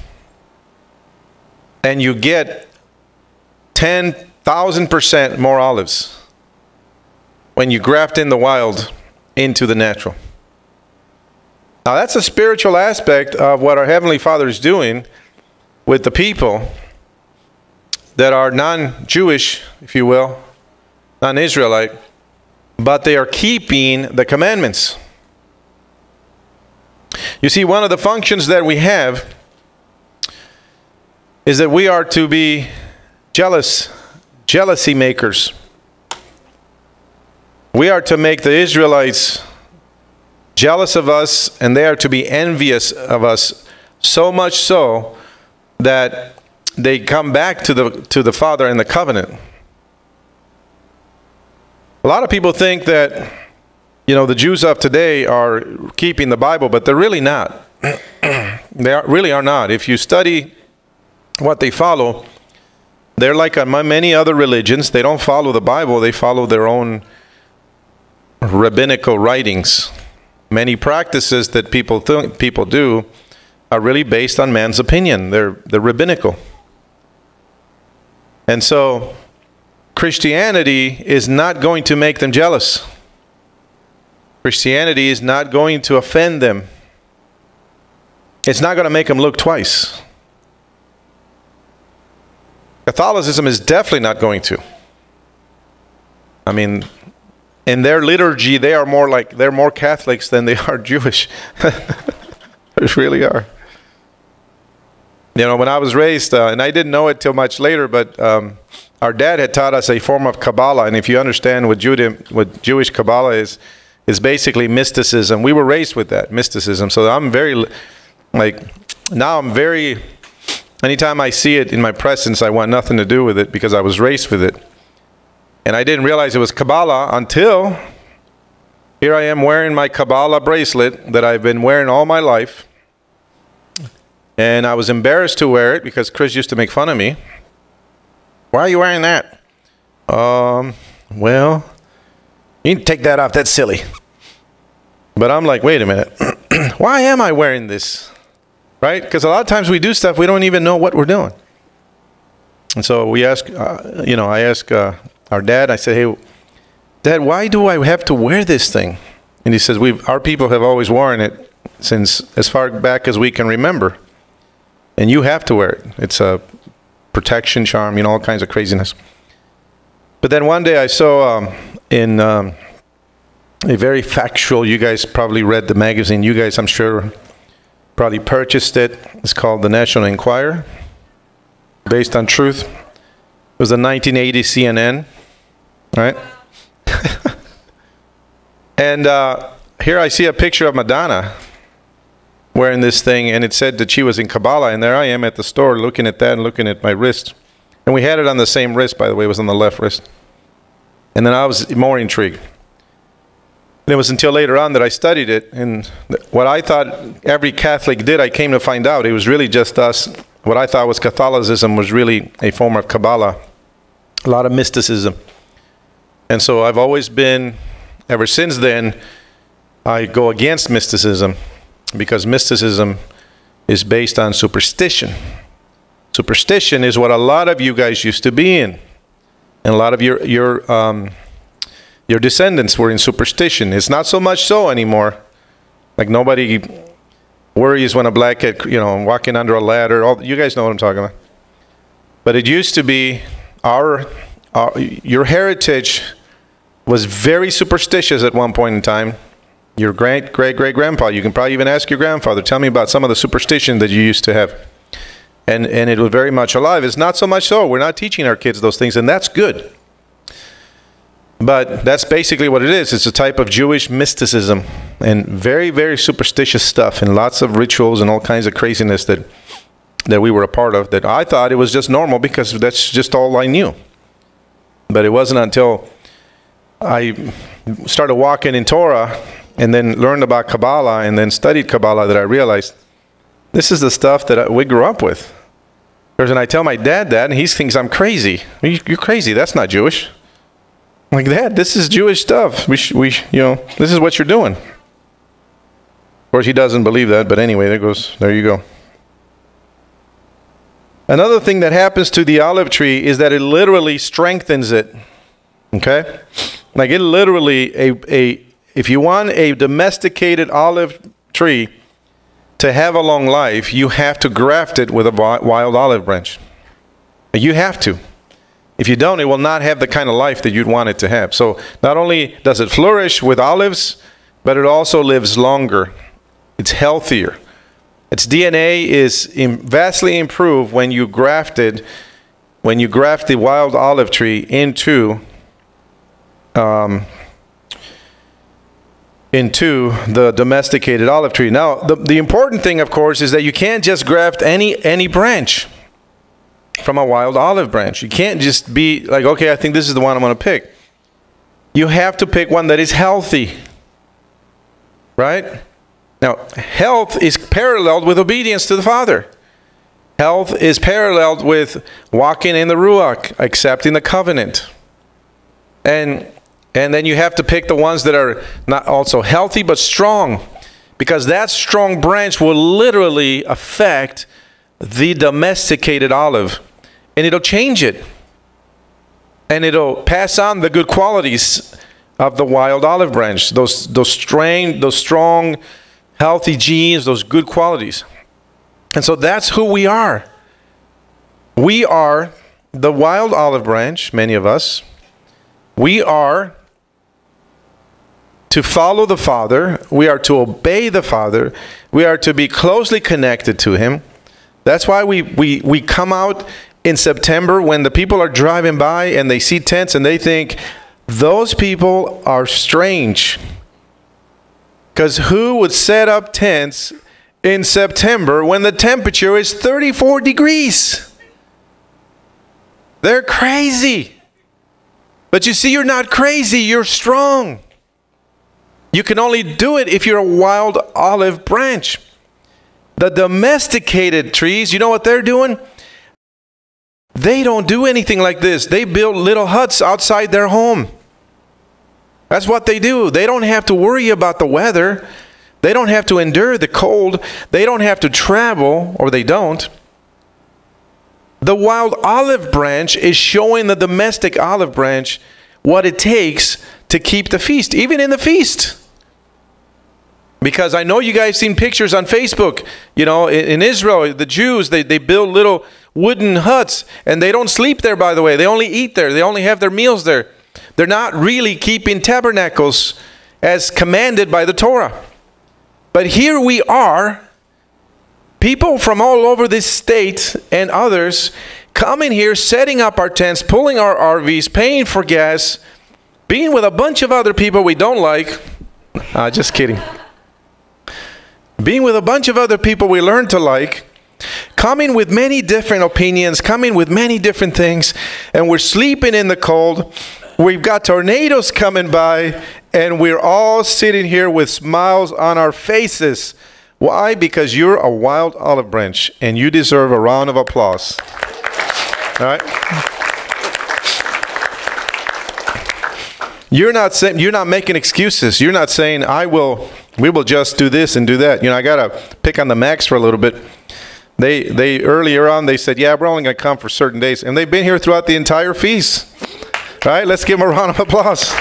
And you get ten thousand percent more olives when you graft in the wild into the natural. Now that's a spiritual aspect of what our Heavenly Father is doing with the people that are non-Jewish, if you will, non-Israelite, but they are keeping the commandments. You see, one of the functions that we have is that we are to be jealous, jealousy makers. We are to make the Israelites jealous of us, and they are to be envious of us, so much so that they come back to the, to the Father and the covenant. A lot of people think that, you know, the Jews of today are keeping the Bible, but they're really not. They are, really are not. If you study what they follow, they're like many other religions. They don't follow the Bible. They follow their own rabbinical writings. Many practices that people, th people do are really based on man's opinion. They're, they're rabbinical. And so, Christianity is not going to make them jealous. Christianity is not going to offend them. It's not going to make them look twice. Catholicism is definitely not going to. I mean, in their liturgy, they are more like, they're more Catholics than they are Jewish. They really are. You know, when I was raised, uh, and I didn't know it till much later, but um, our dad had taught us a form of Kabbalah, and if you understand what, Judah, what Jewish Kabbalah is, is basically mysticism. We were raised with that, mysticism. So I'm very, like, now I'm very, anytime I see it in my presence, I want nothing to do with it because I was raised with it. And I didn't realize it was Kabbalah until Here I am wearing my Kabbalah bracelet that I've been wearing all my life. And I was embarrassed to wear it because Chris used to make fun of me. Why are you wearing that? Um, well, you need to take that off. That's silly. But I'm like, wait a minute. Why am I wearing this? Right? Because a lot of times we do stuff, we don't even know what we're doing. And so we ask, uh, you know, I ask uh, our dad, I say, hey, Dad, why do I have to wear this thing? And he says, We've, our people have always worn it since as far back as we can remember. And you have to wear it. It's a protection charm, you know, all kinds of craziness. But then one day I saw um, in um, a very factual, you guys probably read the magazine, you guys I'm sure probably purchased it. It's called the National Enquirer, based on truth. It was a nineteen eighty C N N, right? And uh, here I see a picture of Madonna wearing this thing, and it said that she was in Kabbalah, and there I am at the store looking at that and looking at my wrist. And we had it on the same wrist, by the way. It was on the left wrist. And then I was more intrigued. And it was until later on that I studied it, and what I thought every Catholic did, I came to find out it was really just us. What I thought was Catholicism was really a form of Kabbalah, a lot of mysticism. And so I've always been, ever since then, I go against mysticism, because mysticism is based on superstition. Superstition is what a lot of you guys used to be in. And a lot of your, your, um, your descendants were in superstition. It's not so much so anymore. Like nobody worries when a black kid, you know, walking under a ladder. All, you guys know what I'm talking about. But it used to be our, our, your heritage was very superstitious at one point in time. Your great, great, great grandpa, you can probably even ask your grandfather, tell me about some of the superstition that you used to have. And, and it was very much alive. It's not so much so. We're not teaching our kids those things, and that's good. But that's basically what it is. It's a type of Jewish mysticism and very, very superstitious stuff and lots of rituals and all kinds of craziness that, that we were a part of, that I thought it was just normal because that's just all I knew. But it wasn't until I started walking in Torah and then learned about Kabbalah and then studied Kabbalah that I realized this is the stuff that I, we grew up with. And I tell my dad that, and he thinks I'm crazy. You're crazy. That's not Jewish. I'm like, Dad, this is Jewish stuff. We, sh we sh you know, this is what you're doing. Of course, he doesn't believe that, but anyway, there goes, there you go. Another thing that happens to the olive tree is that it literally strengthens it. Okay? Like it literally, a, a, if you want a domesticated olive tree to have a long life, you have to graft it with a wild olive branch. You have to. If you don't, it will not have the kind of life that you'd want it to have. So not only does it flourish with olives, but it also lives longer. It's healthier. Its D N A is vastly improved when you graft it, when you graft the wild olive tree into um, into the domesticated olive tree. Now, the, the important thing, of course, is that you can't just graft any, any branch from a wild olive branch. You can't just be like, okay, I think this is the one I'm going to pick. You have to pick one that is healthy, right? Now, health is paralleled with obedience to the Father. Health is paralleled with walking in the Ruach, accepting the covenant. And And then you have to pick the ones that are not also healthy, but strong, because that strong branch will literally affect the domesticated olive, and it'll change it. And it'll pass on the good qualities of the wild olive branch, those, those, strain, those strong, healthy genes, those good qualities. And so that's who we are. We are the wild olive branch, many of us. We are to follow the Father, we are to obey the Father, we are to be closely connected to Him. That's why we, we, we come out in September when the people are driving by and they see tents and they think, those people are strange. Because who would set up tents in September when the temperature is thirty-four degrees? They're crazy. But you see, you're not crazy, you're strong. You can only do it if you're a wild olive branch. The domesticated trees, you know what they're doing? They don't do anything like this. They build little huts outside their home. That's what they do. They don't have to worry about the weather. They don't have to endure the cold. They don't have to travel, or they don't. The wild olive branch is showing the domestic olive branch what it takes to keep the feast, even in the feast. Because I know you guys seen pictures on Facebook, you know, in, in Israel, the Jews, they, they build little wooden huts, and they don't sleep there, by the way. They only eat there. They only have their meals there. They're not really keeping tabernacles as commanded by the Torah. But here we are, people from all over this state and others, coming here, setting up our tents, pulling our R Vs, paying for gas, being with a bunch of other people we don't like. Uh, just kidding. Being with a bunch of other people we learn to like, coming with many different opinions, coming with many different things, and we're sleeping in the cold. We've got tornadoes coming by, and we're all sitting here with smiles on our faces. Why? Because you're a wild olive branch, and you deserve a round of applause. All right? You're not saying, you're not making excuses. You're not saying, I will... we will just do this and do that. You know, I got to pick on the Macs for a little bit. They, they earlier on, they said, yeah, we're only going to come for certain days. And they've been here throughout the entire feast. All right, let's give them a round of applause.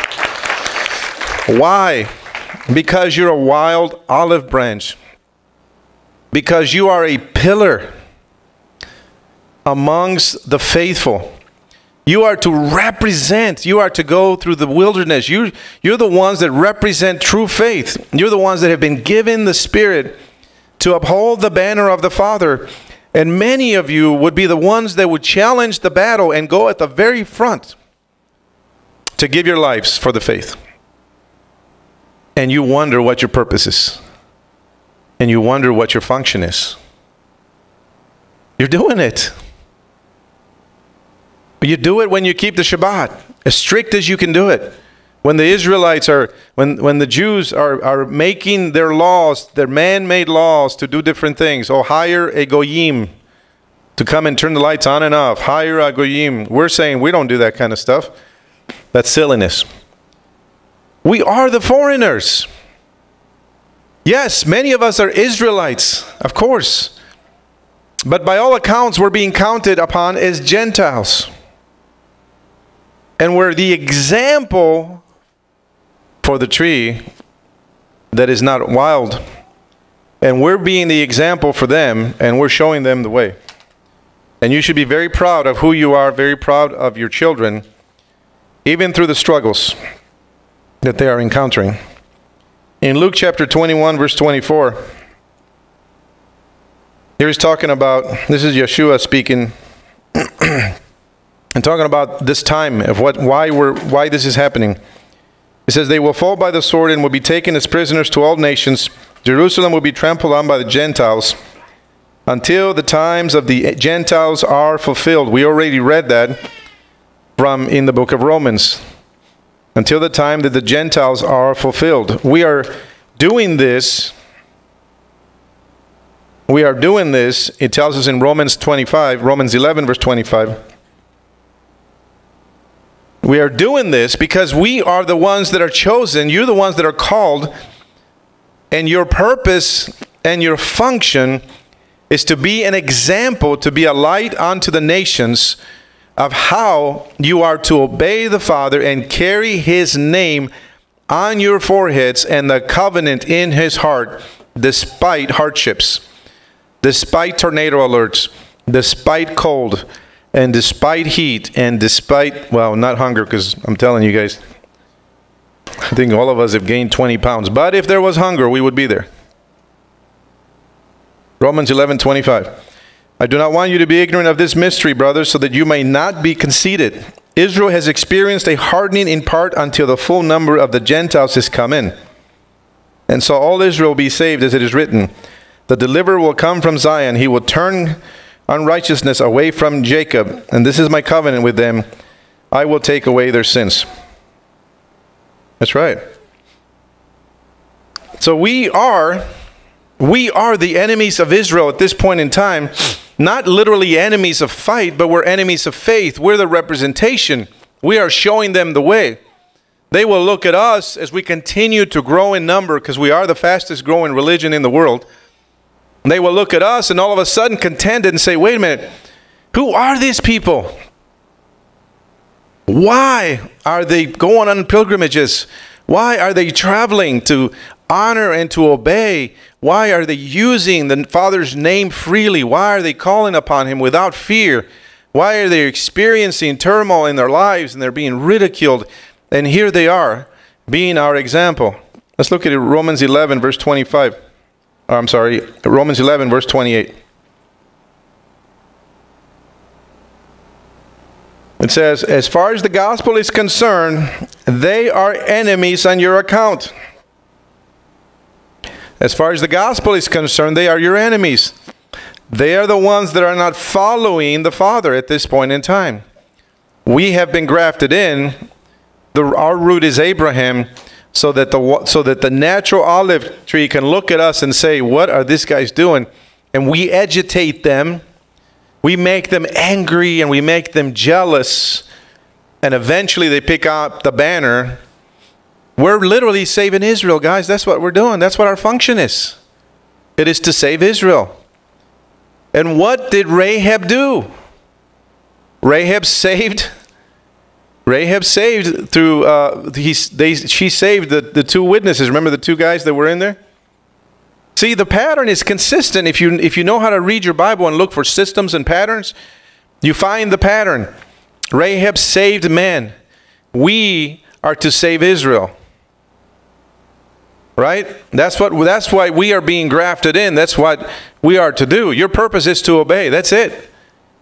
Why? Because you're a wild olive branch. Because you are a pillar amongst the faithful. You are to represent, you are to go through the wilderness. You, you're the ones that represent true faith. You're the ones that have been given the Spirit to uphold the banner of the Father. And many of you would be the ones that would challenge the battle and go at the very front to give your lives for the faith. And you wonder what your purpose is. And you wonder what your function is. You're doing it. You do it when you keep the Shabbat, as strict as you can do it. When the Israelites are, when, when the Jews are, are making their laws, their man-made laws to do different things. Oh, hire a goyim to come and turn the lights on and off. Hire a goyim. We're saying we don't do that kind of stuff. That's silliness. We are the foreigners. Yes, many of us are Israelites, of course. But by all accounts, we're being counted upon as Gentiles. And we're the example for the tree that is not wild. And we're being the example for them, and we're showing them the way. And you should be very proud of who you are, very proud of your children, even through the struggles that they are encountering. In Luke chapter twenty-one, verse twenty-four, here he's talking about, this is Yeshua speaking, and talking about this time of what, why we're, why this is happening. It says, they will fall by the sword and will be taken as prisoners to all nations. Jerusalem will be trampled on by the Gentiles until the times of the Gentiles are fulfilled. We already read that from in the book of Romans. Until the time that the Gentiles are fulfilled. We are doing this. We are doing this. It tells us in Romans twenty-five, Romans eleven, verse twenty-five. We are doing this because we are the ones that are chosen. You're the ones that are called. And your purpose and your function is to be an example, to be a light unto the nations of how you are to obey the Father and carry His name on your foreheads and the covenant in His heart, despite hardships, despite tornado alerts, despite cold, and despite heat, and despite, well, not hunger, because I'm telling you guys, I think all of us have gained twenty pounds. But if there was hunger, we would be there. Romans eleven twenty-five. I do not want you to be ignorant of this mystery, brothers, so that you may not be conceited. Israel has experienced a hardening in part until the full number of the Gentiles has come in. And so all Israel will be saved, as it is written. The deliverer will come from Zion. He will turn unrighteousness away from Jacob, and this is my covenant with them. I will take away their sins. That's right. So we are, we are the enemies of Israel at this point in time. Not literally enemies of fight, but we're enemies of faith. We're the representation. We are showing them the way. They will look at us as we continue to grow in number, because we are the fastest growing religion in the world. And they will look at us and all of a sudden contend and say, wait a minute, who are these people? Why are they going on pilgrimages? Why are they traveling to honor and to obey? Why are they using the Father's name freely? Why are they calling upon Him without fear? Why are they experiencing turmoil in their lives and they're being ridiculed? And here they are being our example. Let's look at Romans eleven verse twenty-five. Oh, I'm sorry, Romans eleven verse twenty-eight. It says, as far as the gospel is concerned, they are enemies on your account. As far as the gospel is concerned, they are your enemies. They are the ones that are not following the Father at this point in time. We have been grafted in. The, our root is Abraham, so that, the, so that the natural olive tree can look at us and say, what are these guys doing? And we agitate them. We make them angry and we make them jealous. And eventually they pick up the banner. We're literally saving Israel, guys. That's what we're doing. That's what our function is. It is to save Israel. And what did Rahab do? Rahab saved. Rahab saved through, uh, he, they, she saved the, the two witnesses. Remember the two guys that were in there? See, the pattern is consistent. If you, if you know how to read your Bible and look for systems and patterns, you find the pattern. Rahab saved men. We are to save Israel. Right? That's what, that's why we are being grafted in. That's what we are to do. Your purpose is to obey. That's it.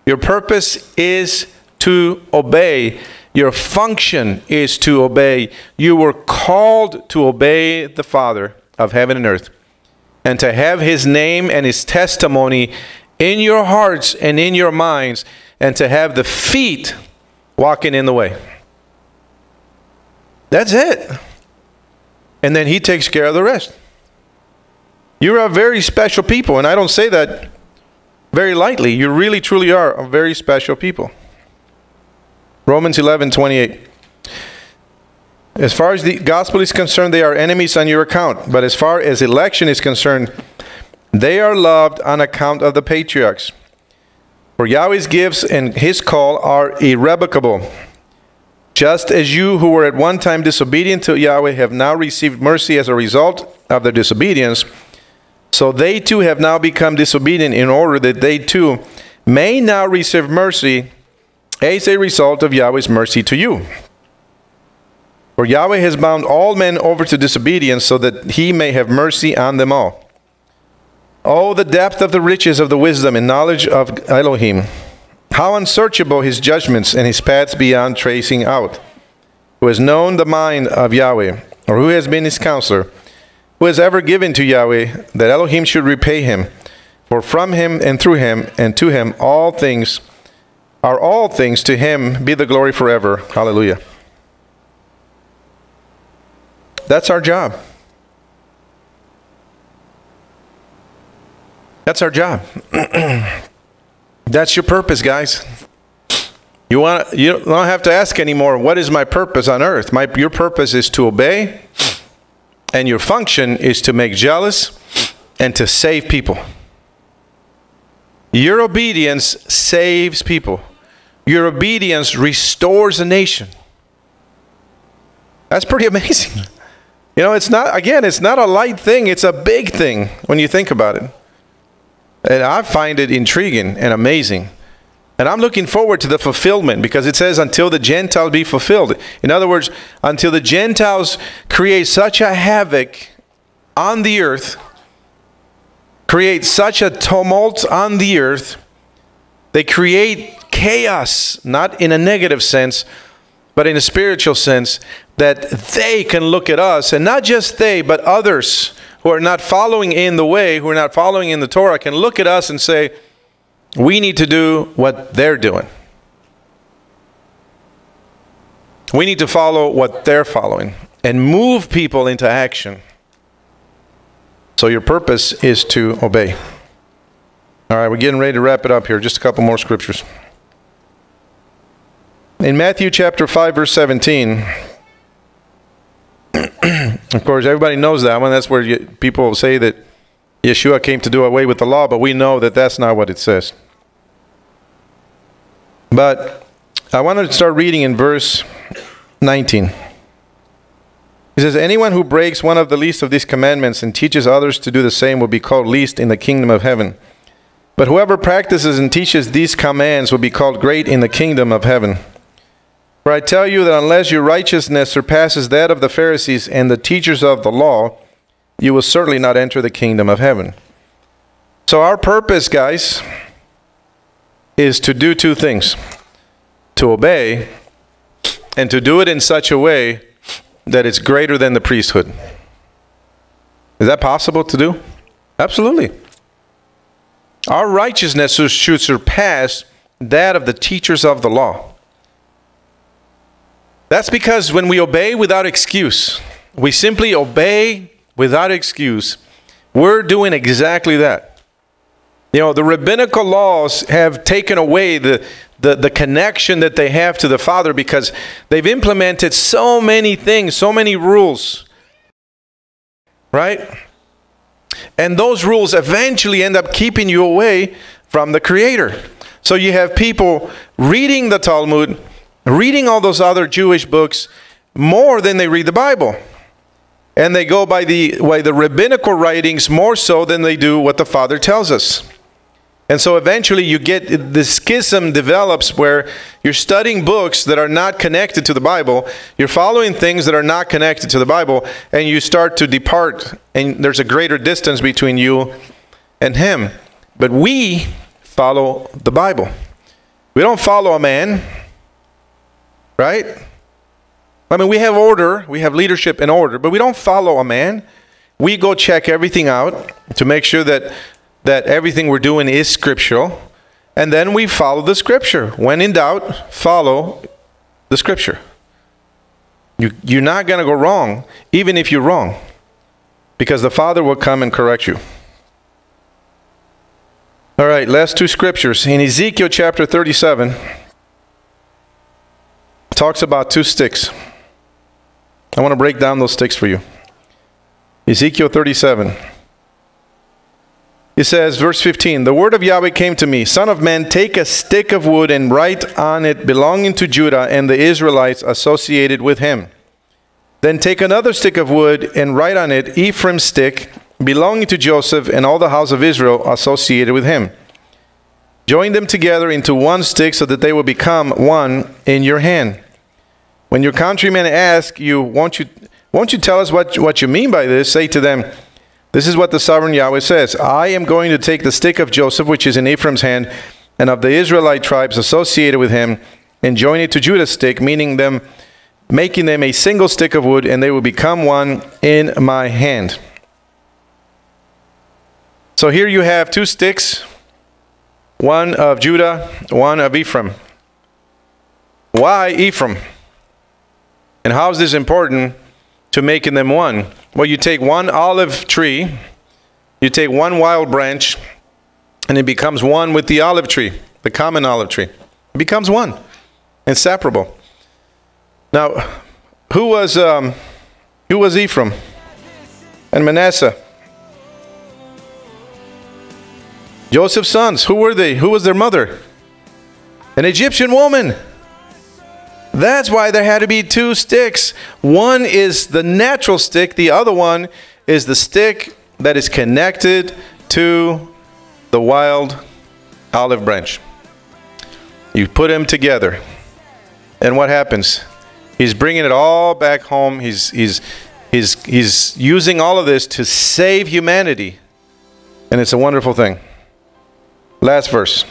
Your purpose is to obey. Your function is to obey. You were called to obey the Father of heaven and earth, and to have His name and His testimony in your hearts and in your minds, and to have the feet walking in the way. That's it. And then He takes care of the rest. You're a very special people, and I don't say that very lightly. You really, truly are a very special people. Romans eleven twenty-eight. As far as the gospel is concerned, they are enemies on your account. But as far as election is concerned, they are loved on account of the patriarchs. For Yahweh's gifts and His call are irrevocable. Just as you who were at one time disobedient to Yahweh have now received mercy as a result of their disobedience, so they too have now become disobedient, in order that they too may now receive mercy as a result of Yahweh's mercy to you. For Yahweh has bound all men over to disobedience, so that He may have mercy on them all. Oh, the depth of the riches of the wisdom and knowledge of Elohim! How unsearchable His judgments and His paths beyond tracing out! Who has known the mind of Yahweh, or who has been His counselor? Who has ever given to Yahweh that Elohim should repay him? For from Him and through Him and to Him all things are all things. To Him be the glory forever. Hallelujah. That's our job. That's our job. That's your purpose, guys. You want you don't have to ask anymore, what is my purpose on earth? My your purpose is to obey, and your function is to make jealous and to save people. Your obedience saves people. Your obedience restores a nation. That's pretty amazing. You know, it's not, again, it's not a light thing. It's a big thing when you think about it. And I find it intriguing and amazing. And I'm looking forward to the fulfillment, because it says until the Gentiles be fulfilled. In other words, until the Gentiles create such a havoc on the earth, create such a tumult on the earth, they create chaos, not in a negative sense, but in a spiritual sense, that they can look at us, and not just they, but others who are not following in the way, who are not following in the Torah, can look at us and say, we need to do what they're doing. We need to follow what they're following, and move people into action. So your purpose is to obey. All right, we're getting ready to wrap it up here. Just a couple more scriptures. In Matthew chapter five, verse seventeen, of course, everybody knows that one. That's where you, people say that Yeshua came to do away with the law, but we know that that's not what it says. But I want to start reading in verse nineteen. He says, anyone who breaks one of the least of these commandments and teaches others to do the same will be called least in the kingdom of heaven. But whoever practices and teaches these commands will be called great in the kingdom of heaven. For I tell you that unless your righteousness surpasses that of the Pharisees and the teachers of the law, you will certainly not enter the kingdom of heaven. So our purpose, guys, is to do two things. To obey, and to do it in such a way that it's greater than the priesthood. Is that possible to do? Absolutely. Our righteousness should surpass that of the teachers of the law. That's because when we obey without excuse, we simply obey without excuse, we're doing exactly that. You know, the rabbinical laws have taken away the, the, the connection that they have to the Father because they've implemented so many things, so many rules, right? And those rules eventually end up keeping you away from the Creator. So you have people reading the Talmud, reading all those other Jewish books more than they read the Bible. And they go by the, by the rabbinical writings more so than they do what the Father tells us. And so eventually you get, the schism develops where you're studying books that are not connected to the Bible. You're following things that are not connected to the Bible. And you start to depart. And there's a greater distance between you and Him. But we follow the Bible. We don't follow a man. Right? I mean, we have order. We have leadership and order. But we don't follow a man. We go check everything out to make sure that that everything we're doing is scriptural, and then we follow the scripture. When in doubt, follow the scripture. You, you're not going to go wrong, even if you're wrong, because the Father will come and correct you. All right, last two scriptures. In Ezekiel chapter thirty-seven, it talks about two sticks. I want to break down those sticks for you. Ezekiel thirty-seven. It says, verse fifteen, the word of Yahweh came to me, Son of man, take a stick of wood and write on it, belonging to Judah and the Israelites associated with him. Then take another stick of wood and write on it, Ephraim's stick, belonging to Joseph and all the house of Israel associated with him. Join them together into one stick so that they will become one in your hand. When your countrymen ask you, won't you, won't you tell us what, what you mean by this? Say to them, this is what the sovereign Yahweh says. I am going to take the stick of Joseph, which is in Ephraim's hand, and of the Israelite tribes associated with him, and join it to Judah's stick, meaning them, making them a single stick of wood, and they will become one in my hand. So here you have two sticks, one of Judah, one of Ephraim. Why Ephraim? And how is this important to making them one? Well, you take one olive tree, you take one wild branch, and it becomes one with the olive tree, the common olive tree. It becomes one, inseparable. Now, who was, um, who was Ephraim and Manasseh? Joseph's sons. Who were they? Who was their mother? An Egyptian woman. That's why there had to be two sticks. One is the natural stick. The other one is the stick that is connected to the wild olive branch. You put them together. And what happens? He's bringing it all back home. He's, he's, he's, he's using all of this to save humanity. And it's a wonderful thing. Last verse.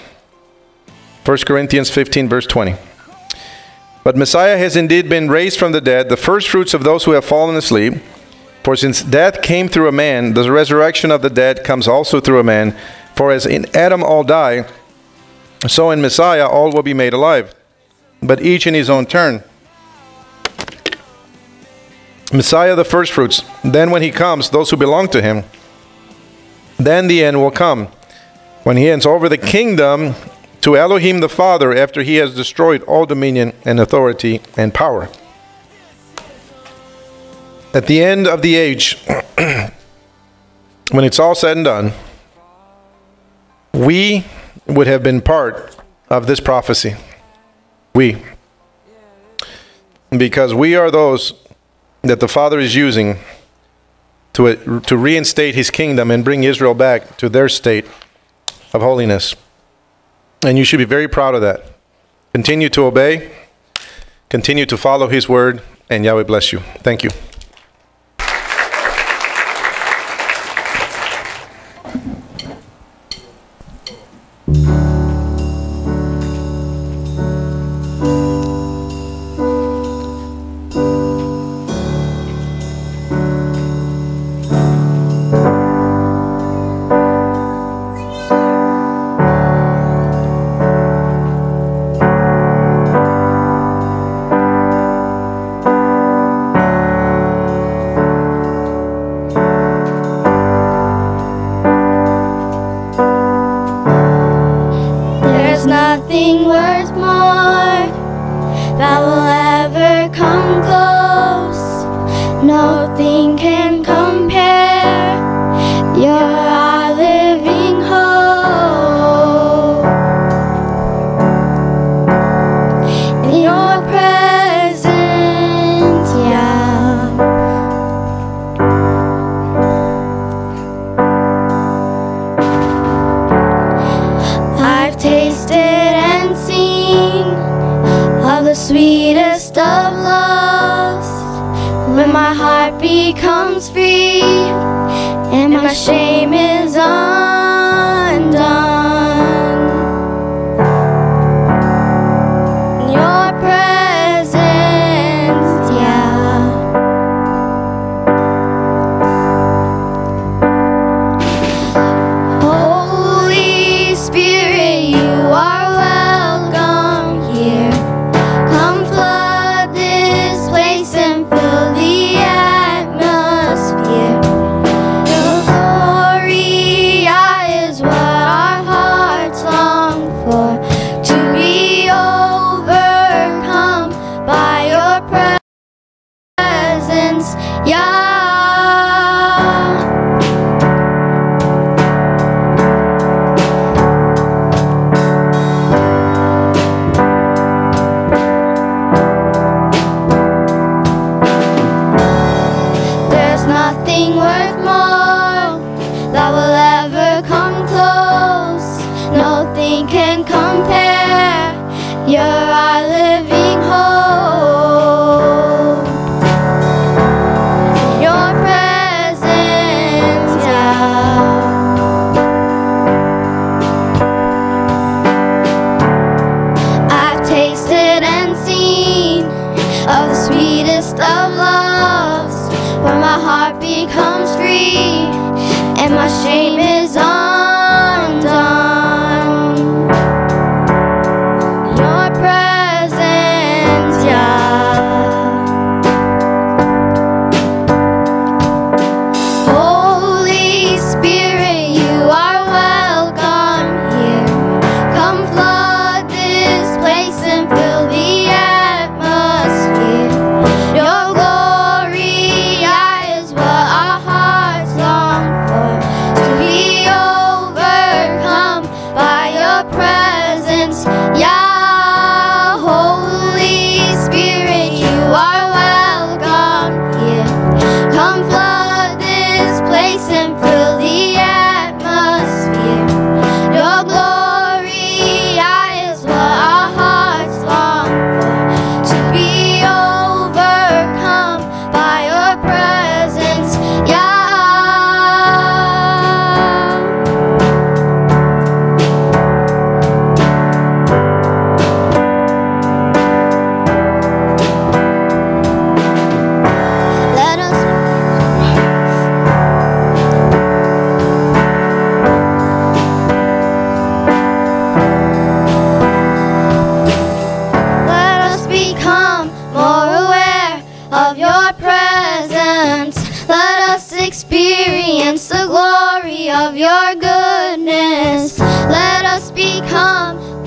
First Corinthians fifteen, verse twenty. But Messiah has indeed been raised from the dead, the firstfruits of those who have fallen asleep. For since death came through a man, the resurrection of the dead comes also through a man. For as in Adam all die, so in Messiah all will be made alive, but each in his own turn. Messiah the firstfruits. Then when he comes, those who belong to him Then the end will come, when he hands over the kingdom to Elohim the Father, after he has destroyed all dominion and authority and power. At the end of the age, when it's all said and done, we would have been part of this prophecy. We. Because we are those that the Father is using to, to reinstate his kingdom and bring Israel back to their state of holiness. And you should be very proud of that. Continue to obey. Continue to follow his word. And Yahweh bless you. Thank you.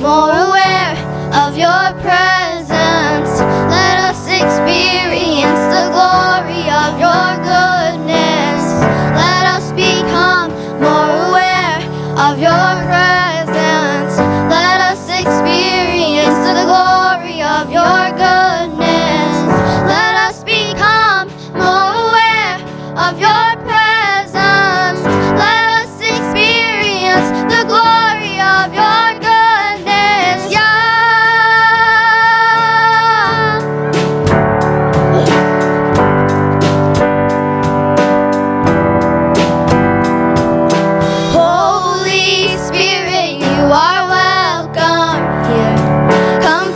more aware of your presence. Let us experience the glory of your goodness. Let us become more aware of your presence. Let us experience the glory of your goodness. Let us become more aware of your presence. Let us experience the glory of your goodness. Yeah. Holy Spirit, you are welcome here. Come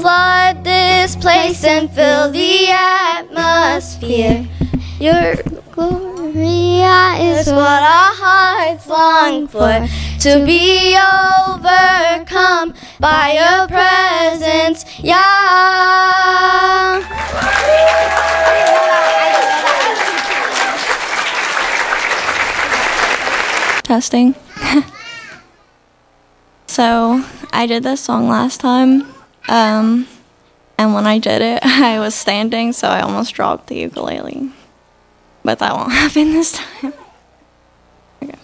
flood this place and fill the atmosphere. Your glory is what our hearts long for. To be overcome by your presence, Yah. Holy Spirit, you are welcome here. Come flood this place and fill the atmosphere. Your glory is what our hearts long for. To be overcome by your presence, Yah. Testing. So I did this song last time, um, and when I did it, I was standing, so I almost dropped the ukulele. But that won't happen this time. Okay.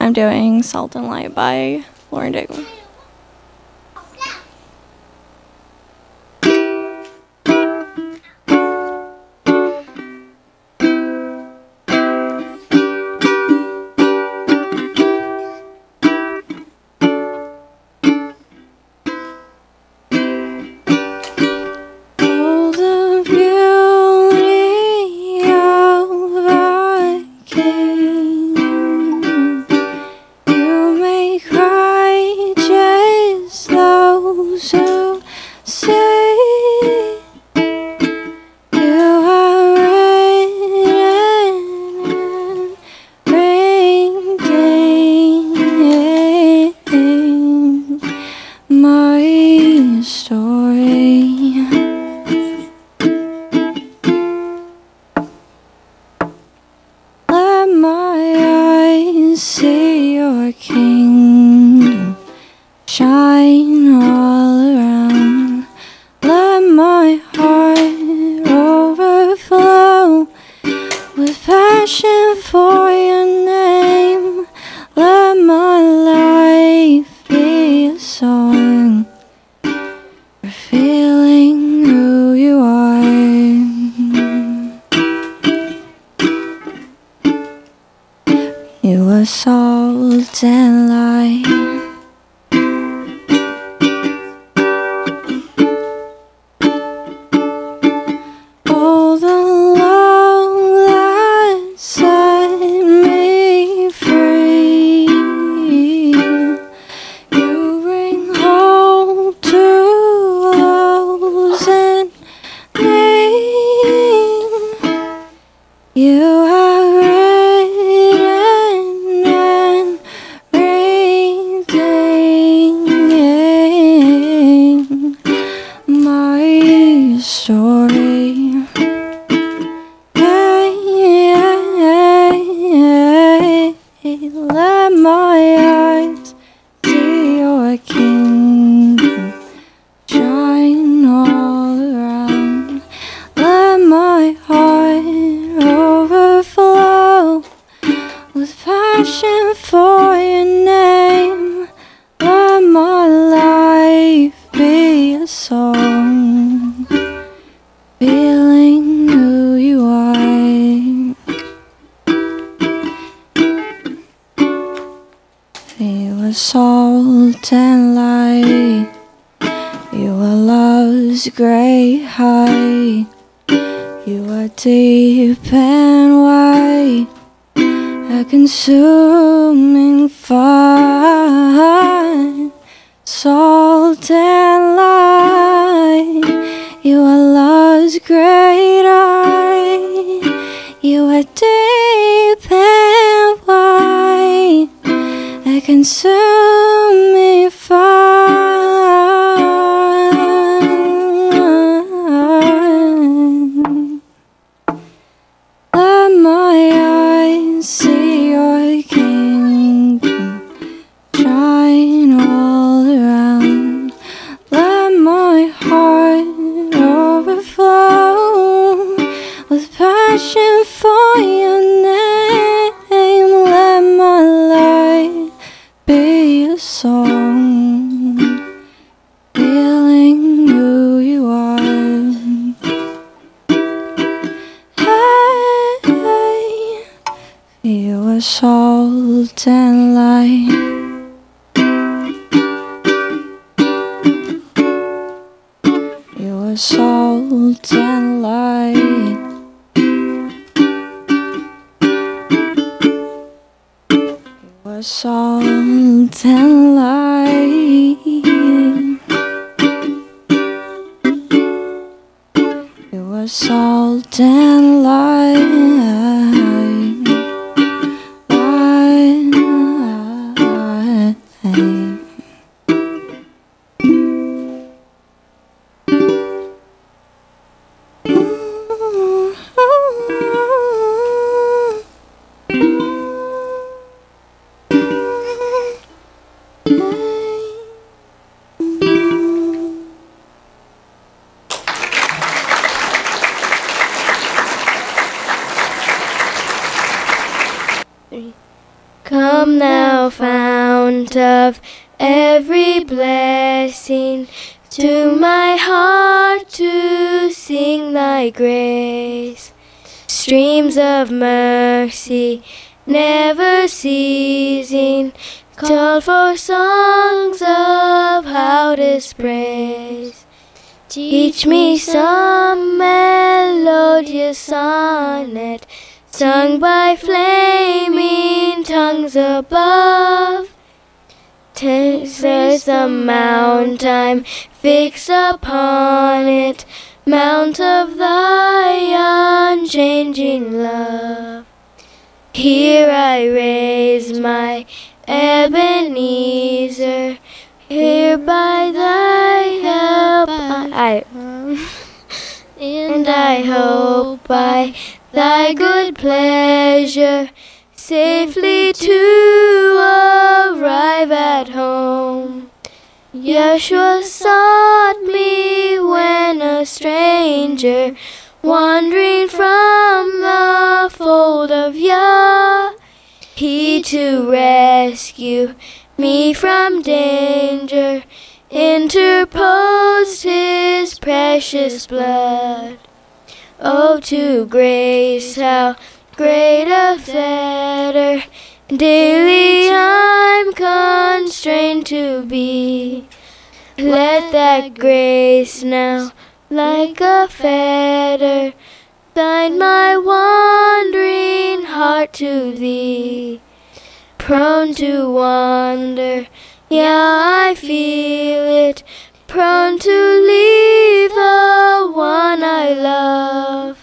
I'm doing Salt and Light by Lauren Daigle. You more deep and wide, a consuming fire. Let my eyes see your kingdom shine all around. Let my heart overflow with passion for your name. Let my light be a song, feeling who you are. Hey, feel a salt and light. Feel a salt and light. Salt and light. You are salt and light. Light. Come thou fount of every blessing, to my heart to sing thy grace. Streams of mercy never ceasing, call for songs of loudest praise. Teach me some melodious sonnet, sung by flaming tongues above. There's the mount I'm fixed upon it, mount of thy unchanging love. Here I raise my Ebenezer, here by thy help I, and I hope by thy good pleasure safely to arrive at home. Yeshua sought me when a stranger, wandering from the fold of Yah. He to rescue me from danger interposed his precious blood. Oh, to grace, how great a fetter daily I'm constrained to be. Let that grace now, like a fetter, bind my wandering heart to thee. Prone to wander, yeah, I feel it, prone to leave the one I love.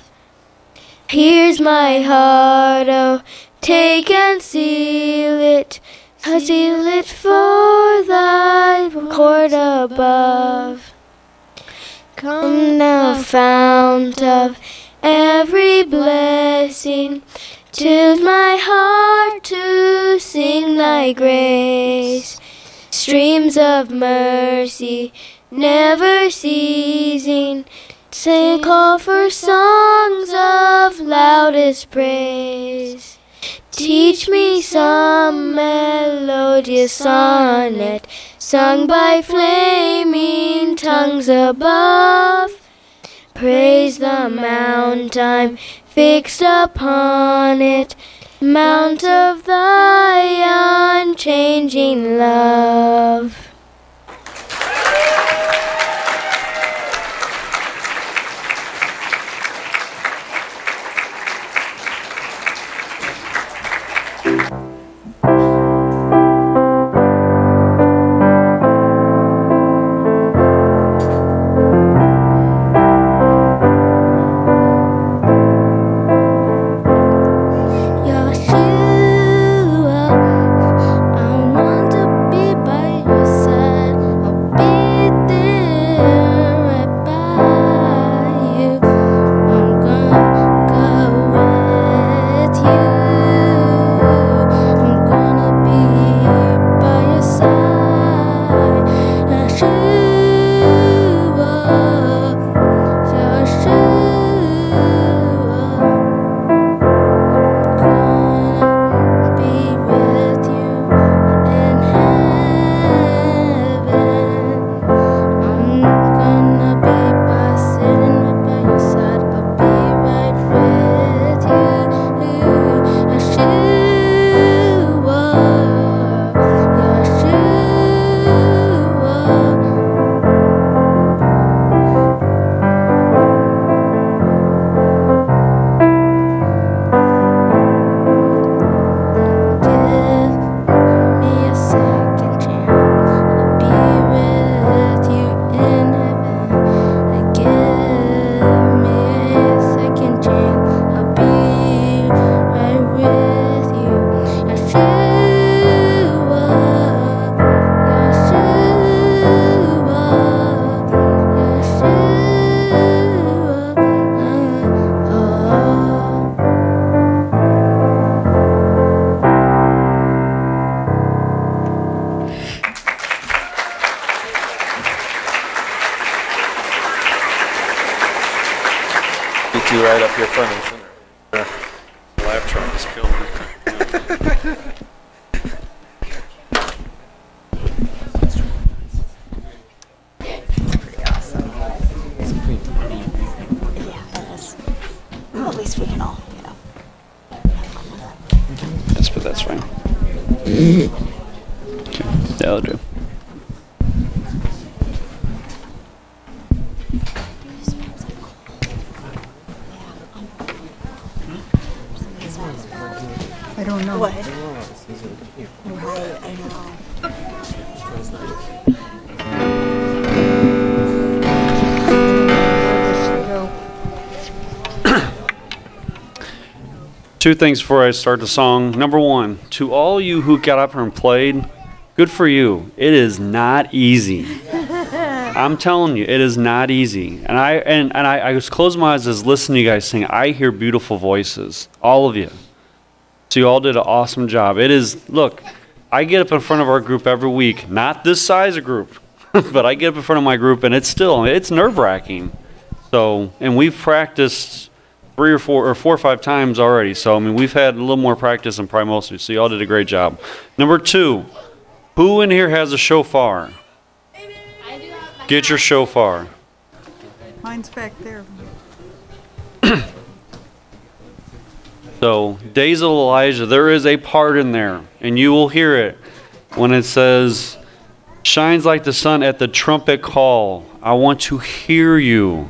Here's my heart, oh, take and seal it, seal it for thy court above. Come now, fount of every blessing, till my heart to sing thy grace. Streams of mercy never ceasing, say call for songs of loudest praise. Teach me some melodious sonnet, sung by flaming tongues above. Praise the mount I'm fixed upon it, mount of thy unchanging love. if that's fine. Okay. Yeah, that'll do. I don't know. What? Right, I know. Two things before I start the song. Number one, to all you who got up here and played, good for you. It is not easy. I'm telling you, it is not easy. And I and, and I, I just closed my eyes as listening to you guys sing. I hear beautiful voices, all of you. So you all did an awesome job. It is, look, I get up in front of our group every week, not this size of group, but I get up in front of my group and it's still, it's nerve-wracking. So, and we've practiced three or four or four or five times already. So, I mean, we've had a little more practice than probably most of you. So y'all did a great job. Number two, who in here has a shofar? Get your shofar. Mine's back there. So, Days of Elijah, there is a part in there, and you will hear it when it says, shines like the sun at the trumpet call. I want to hear you.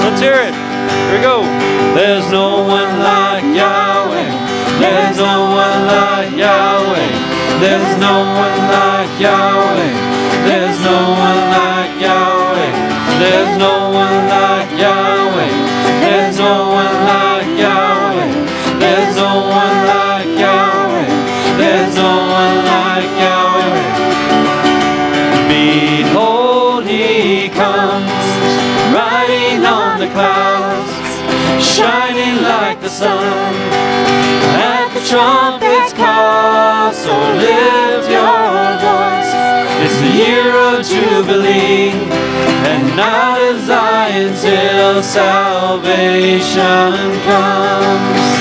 Let's hear it. Here we go. There's no one like Yahweh. There's no one like Yahweh. There's no one like Yahweh. There's no one like Yahweh. There's no one like Yahweh. There's no one like Yahweh. There's no one like Yahweh. There's no one like Yahweh. Behold, he comes. Riding on the clouds, shining like the sun, at the trumpet's call, so lift your voice. It's the year of Jubilee, and not of Zion till salvation comes.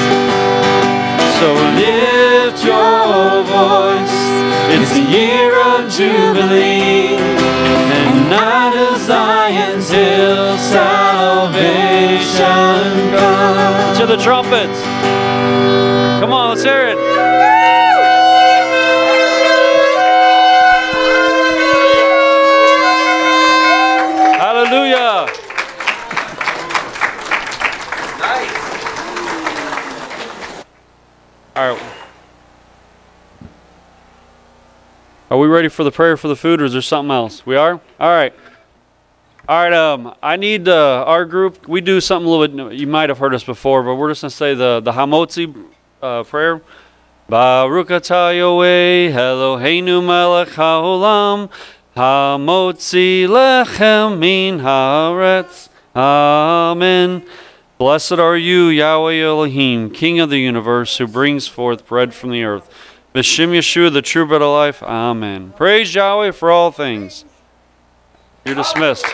So lift your voice, it's the year of jubilee, and out of Zion's hill salvation comes. To the trumpets. Come on, let's hear it. Hallelujah. Nice. All right. Are we ready for the prayer for the food, or is there something else? We are? All right. All right, um, I need uh, our group. We do something a little bit, you might have heard us before, but we're just going to say the, the Hamotzi uh, prayer. Baruch atah Yahweh, Eloheinu melech haolam, Hamotzi lechem min haaretz. Amen. Blessed are you, Yahweh Elohim, King of the universe, who brings forth bread from the earth. B'shem Yeshua, the true bread of life. Amen. Praise Yahweh for all things. You're dismissed.